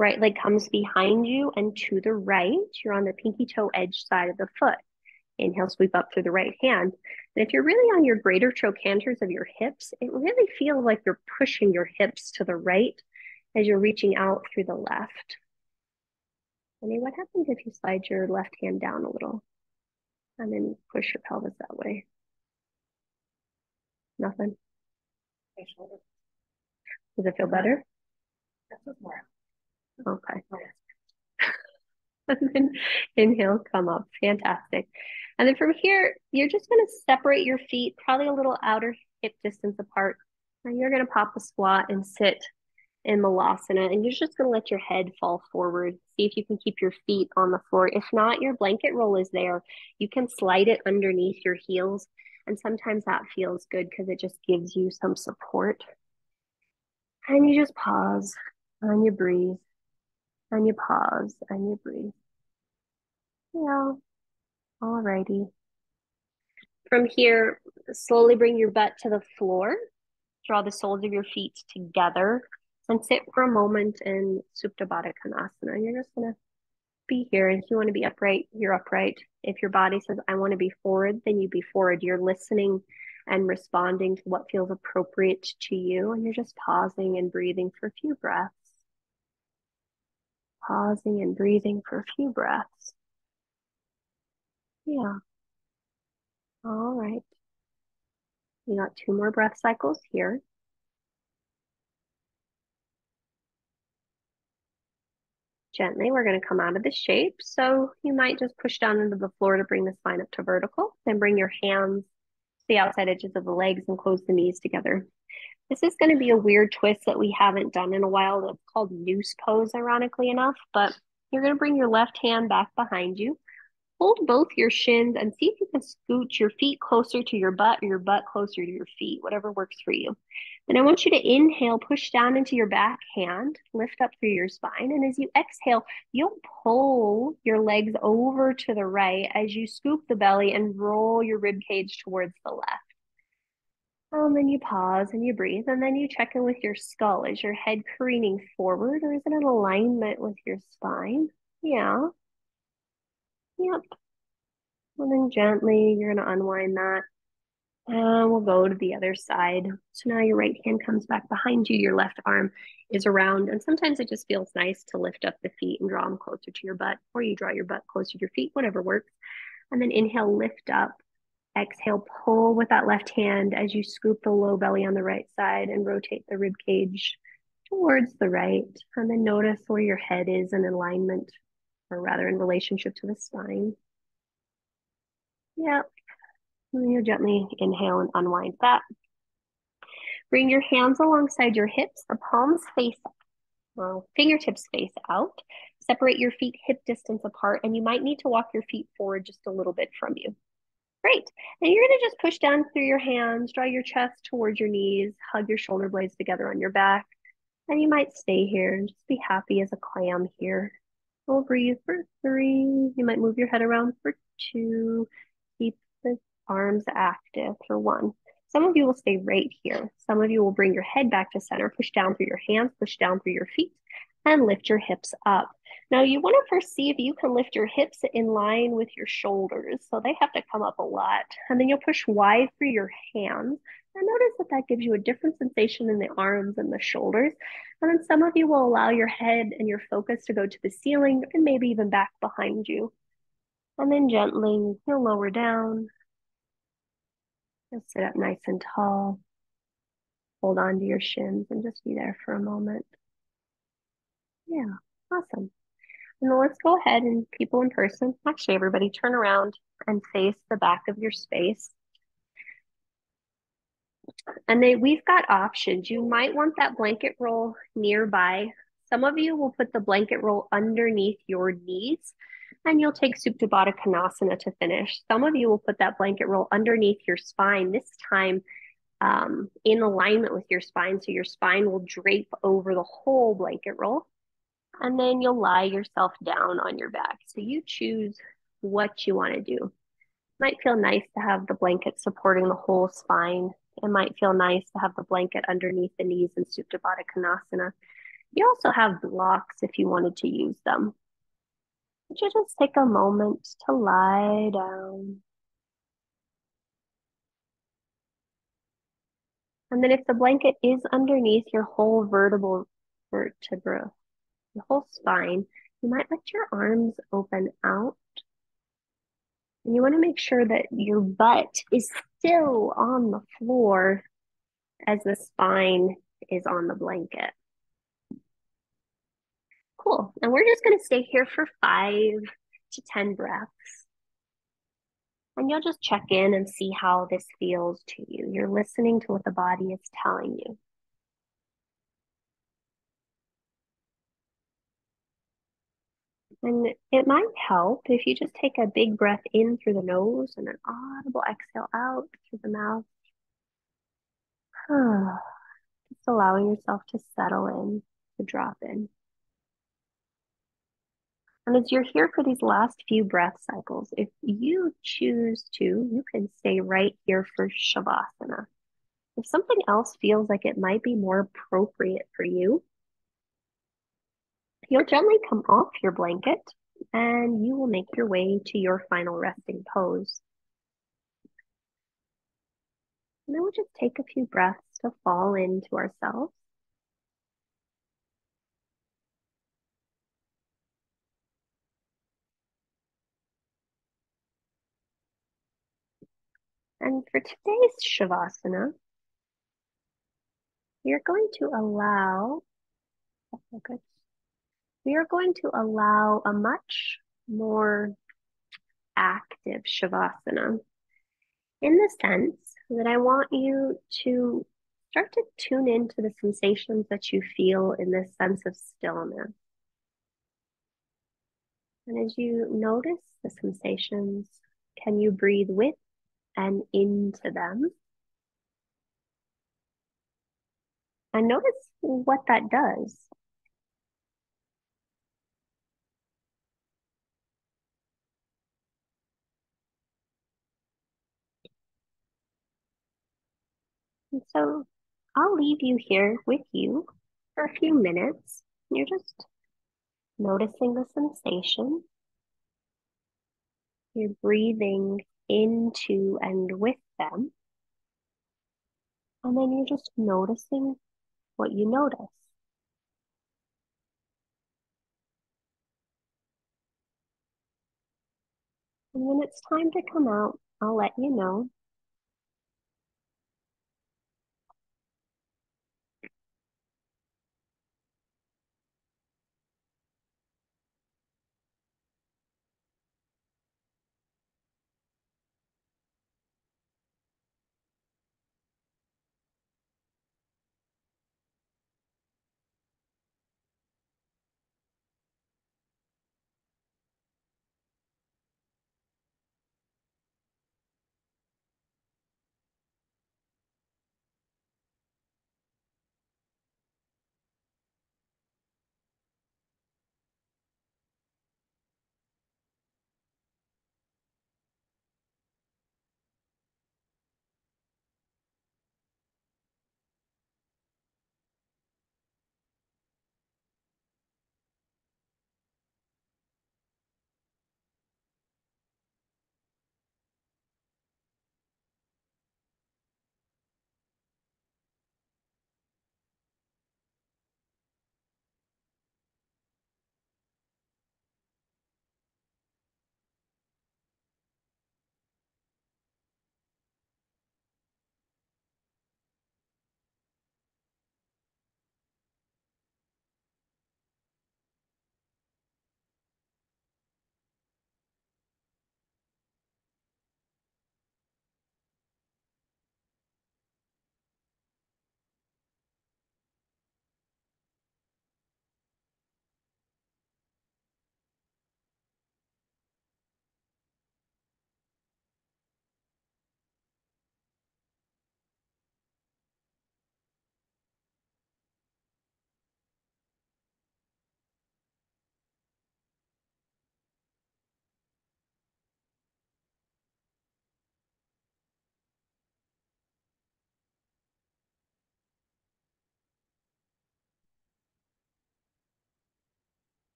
Right leg comes behind you and to the right. You're on the pinky toe edge side of the foot. Inhale, sweep up through the right hand. And if you're really on your greater trochanters of your hips, it really feels like you're pushing your hips to the right as you're reaching out through the left. I mean, what happens if you slide your left hand down a little and then push your pelvis that way? Nothing? Does it feel better? Okay. And then inhale, come up. Fantastic. And then from here, you're just going to separate your feet, probably a little outer hip distance apart. And you're going to pop a squat and sit in Malasana. And you're just going to let your head fall forward. See if you can keep your feet on the floor. If not, your blanket roll is there. You can slide it underneath your heels. And sometimes that feels good because it just gives you some support. And you just pause and you breathe. And you pause and you breathe. Yeah. Alrighty. From here, slowly bring your butt to the floor. Draw the soles of your feet together and sit for a moment in Supta Baddha Konasana. You're just going to be here. And if you want to be upright, you're upright. If your body says, I want to be forward, then you be forward. You're listening and responding to what feels appropriate to you. And you're just pausing and breathing for a few breaths. Pausing and breathing for a few breaths. Yeah. All right. We got two more breath cycles here. Gently, we're going to come out of the shape. So you might just push down into the floor to bring the spine up to vertical. Then bring your hands to the outside edges of the legs and close the knees together. This is going to be a weird twist that we haven't done in a while. That's called noose pose, ironically enough. But you're going to bring your left hand back behind you. Hold both your shins and see if you can scoot your feet closer to your butt or your butt closer to your feet, whatever works for you. And I want you to inhale, push down into your back hand, lift up through your spine. And as you exhale, you'll pull your legs over to the right as you scoop the belly and roll your rib cage towards the left. And then you pause and you breathe, and then you check in with your skull. Is your head careening forward, or is it in alignment with your spine? Yeah. Yep. And then gently, you're going to unwind that. And we'll go to the other side. So now your right hand comes back behind you. Your left arm is around. And sometimes it just feels nice to lift up the feet and draw them closer to your butt. Or you draw your butt closer to your feet, whatever works. And then inhale, lift up. Exhale, pull with that left hand as you scoop the low belly on the right side and rotate the rib cage towards the right. And then notice where your head is in alignment, or rather in relationship to the spine. Yep. And you'll gently inhale and unwind that. Bring your hands alongside your hips, the palms face up, well, fingertips face out. Separate your feet hip distance apart, and you might need to walk your feet forward just a little bit from you. Great. And you're going to just push down through your hands, draw your chest towards your knees, hug your shoulder blades together on your back. And you might stay here and just be happy as a clam here. We'll breathe for three. You might move your head around for two. Keep the arms active for one. Some of you will stay right here. Some of you will bring your head back to center, push down through your hands, push down through your feet, and lift your hips up. Now you want to first see if you can lift your hips in line with your shoulders. So they have to come up a lot. And then you'll push wide through your hands. And notice that that gives you a different sensation in the arms and the shoulders. And then some of you will allow your head and your focus to go to the ceiling and maybe even back behind you. And then gently, you'll lower down. You'll sit up nice and tall. Hold on to your shins and just be there for a moment. Yeah, awesome. And let's go ahead and people in person, actually everybody, turn around and face the back of your space. And then we've got options. You might want that blanket roll nearby. Some of you will put the blanket roll underneath your knees, and you'll take Supta Baddha Konasana to finish. Some of you will put that blanket roll underneath your spine, this time um, in alignment with your spine, so your spine will drape over the whole blanket roll. And then you'll lie yourself down on your back. So you choose what you want to do. It might feel nice to have the blanket supporting the whole spine. It might feel nice to have the blanket underneath the knees in Supta Baddha Konasana. You also have blocks if you wanted to use them. Would you just take a moment to lie down? And then if the blanket is underneath your whole vertebral vertebra, the whole spine, you might let your arms open out. And you want to make sure that your butt is still on the floor as the spine is on the blanket. Cool. And we're just going to stay here for five to ten breaths. And you'll just check in and see how this feels to you. You're listening to what the body is telling you. And it might help if you just take a big breath in through the nose and an audible exhale out through the mouth. Just allowing yourself to settle in, to drop in. And as you're here for these last few breath cycles, if you choose to, you can stay right here for Shavasana. If something else feels like it might be more appropriate for you, you'll gently come off your blanket and you will make your way to your final resting pose. And then we'll just take a few breaths to fall into ourselves. And for today's Shavasana, you're going to allow, oh, good. We are going to allow a much more active Shavasana, in the sense that I want you to start to tune into the sensations that you feel in this sense of stillness. And as you notice the sensations, can you breathe with and into them? and notice what that does. And so I'll leave you here with you for a few minutes. You're just noticing the sensation. You're breathing into and with them. And then you're just noticing what you notice. And when it's time to come out, I'll let you know.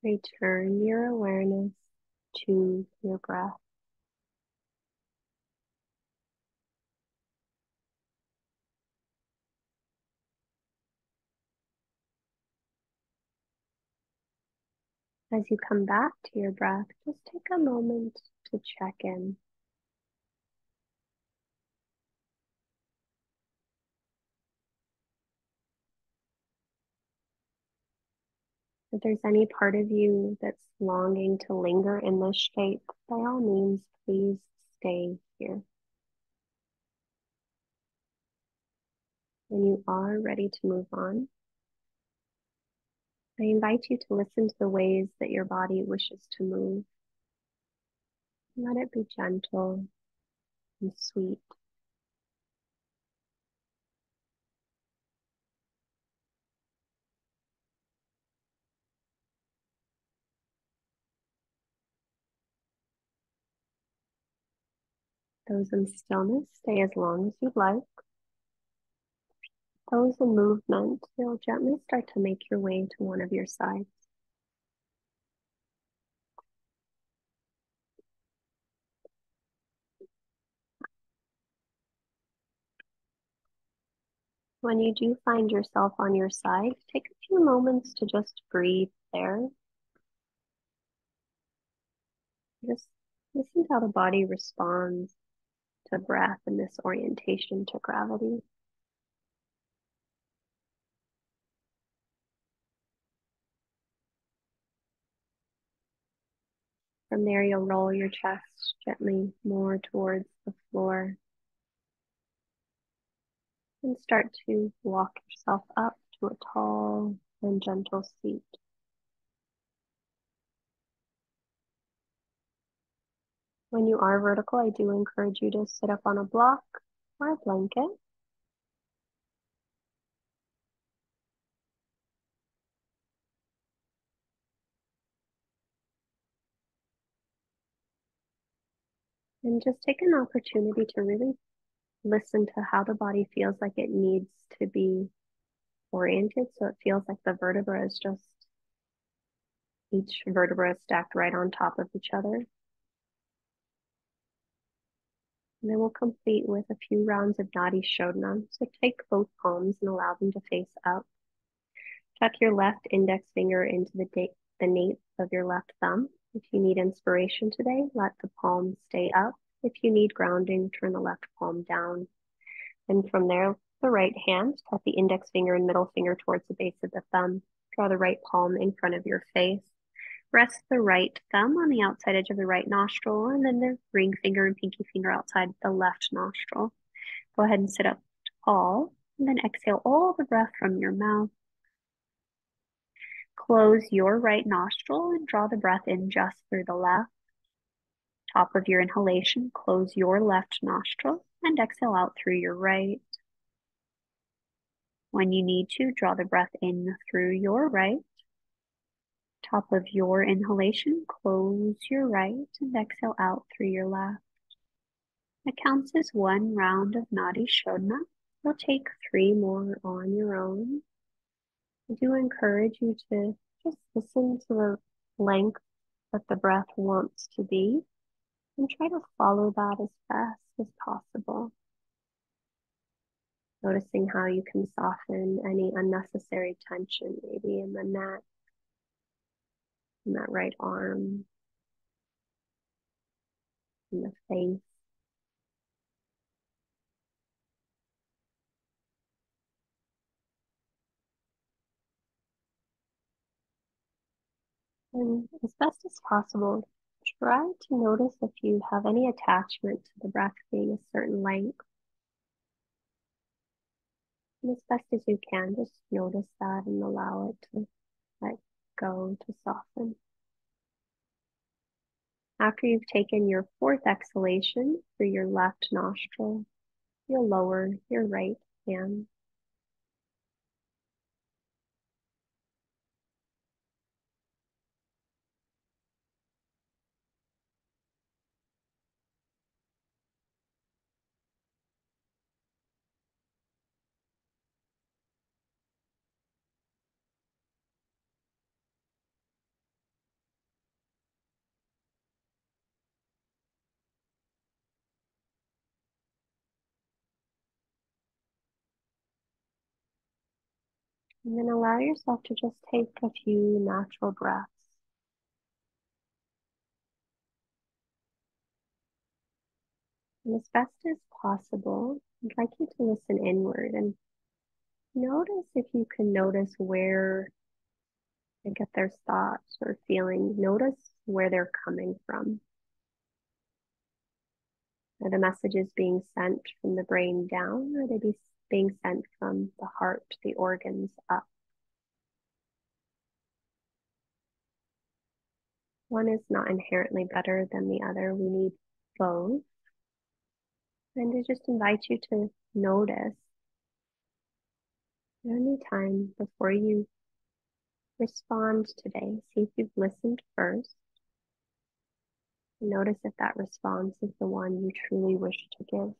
Return your awareness to your breath. As you come back to your breath, just take a moment to check in. If there's any part of you that's longing to linger in this shape, by all means, please stay here. When you are ready to move on, I invite you to listen to the ways that your body wishes to move. Let it be gentle and sweet. Those in stillness, stay as long as you'd like. Those in movement, you'll gently start to make your way to one of your sides. When you do find yourself on your side, take a few moments to just breathe there. Just listen to how the body responds to breath in this orientation to gravity. From there, you'll roll your chest gently more towards the floor and start to walk yourself up to a tall and gentle seat. When you are vertical, I do encourage you to sit up on a block or a blanket. And just take an opportunity to really listen to how the body feels like it needs to be oriented. So it feels like the vertebra is just, each vertebra is stacked right on top of each other. And then we'll complete with a few rounds of Nadi Shodhana. So take both palms and allow them to face up. Tuck your left index finger into the, da- the nape of your left thumb. If you need inspiration today, let the palm stay up. If you need grounding, turn the left palm down. And from there, the right hand, tuck the index finger and middle finger towards the base of the thumb. Draw the right palm in front of your face. Rest the right thumb on the outside edge of the right nostril, and then the ring finger and pinky finger outside the left nostril. Go ahead and sit up tall, and then exhale all the breath from your mouth. Close your right nostril and draw the breath in just through the left. Top of your inhalation, close your left nostril and exhale out through your right. When you need to, draw the breath in through your right. Top of your inhalation, close your right and exhale out through your left. That counts as one round of Nadi Shodhana. You'll take three more on your own. I do encourage you to just listen to the length that the breath wants to be and try to follow that as fast as possible. Noticing how you can soften any unnecessary tension, maybe in the neck, in that right arm, in the face. And as best as possible, try to notice if you have any attachment to the breath being a certain length. And as best as you can, just notice that and allow it to let go, to soften. After you've taken your fourth exhalation through your left nostril, you'll lower your right hand. And then allow yourself to just take a few natural breaths. And as best as possible, I'd like you to listen inward and notice if you can notice where they get their thoughts or feelings. Notice where they're coming from. Are the messages being sent from the brain down, or are they be, being sent from the heart, the organs, up? One is not inherently better than the other. We need both. And I just invite you to notice at any time before you respond today. See if you've listened first. Notice if that response is the one you truly wish to give.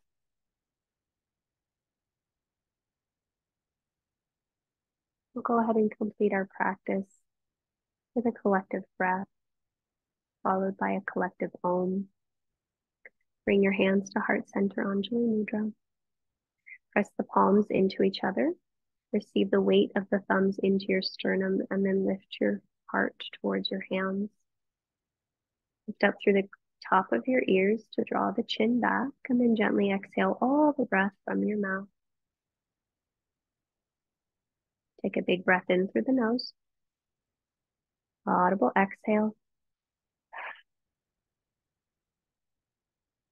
We'll go ahead and complete our practice with a collective breath, followed by a collective Om. Bring your hands to heart center, Anjali Mudra. Press the palms into each other. Receive the weight of the thumbs into your sternum, and then lift your heart towards your hands. Lift up through the top of your ears to draw the chin back, and then gently exhale all the breath from your mouth. Take a big breath in through the nose. Audible exhale.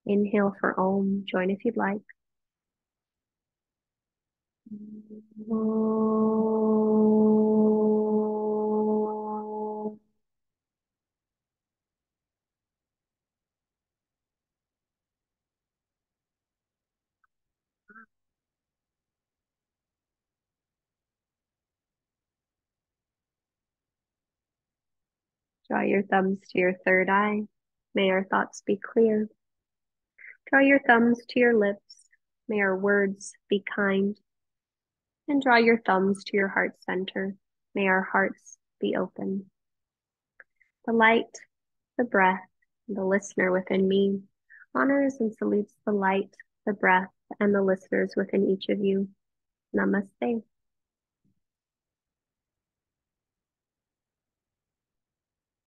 Inhale for Om. Join if you'd like. Om. Draw your thumbs to your third eye. May our thoughts be clear. Draw your thumbs to your lips. May our words be kind. And draw your thumbs to your heart center. May our hearts be open. The light, the breath, the listener within me honors and salutes the light, the breath, and the listeners within each of you. Namaste.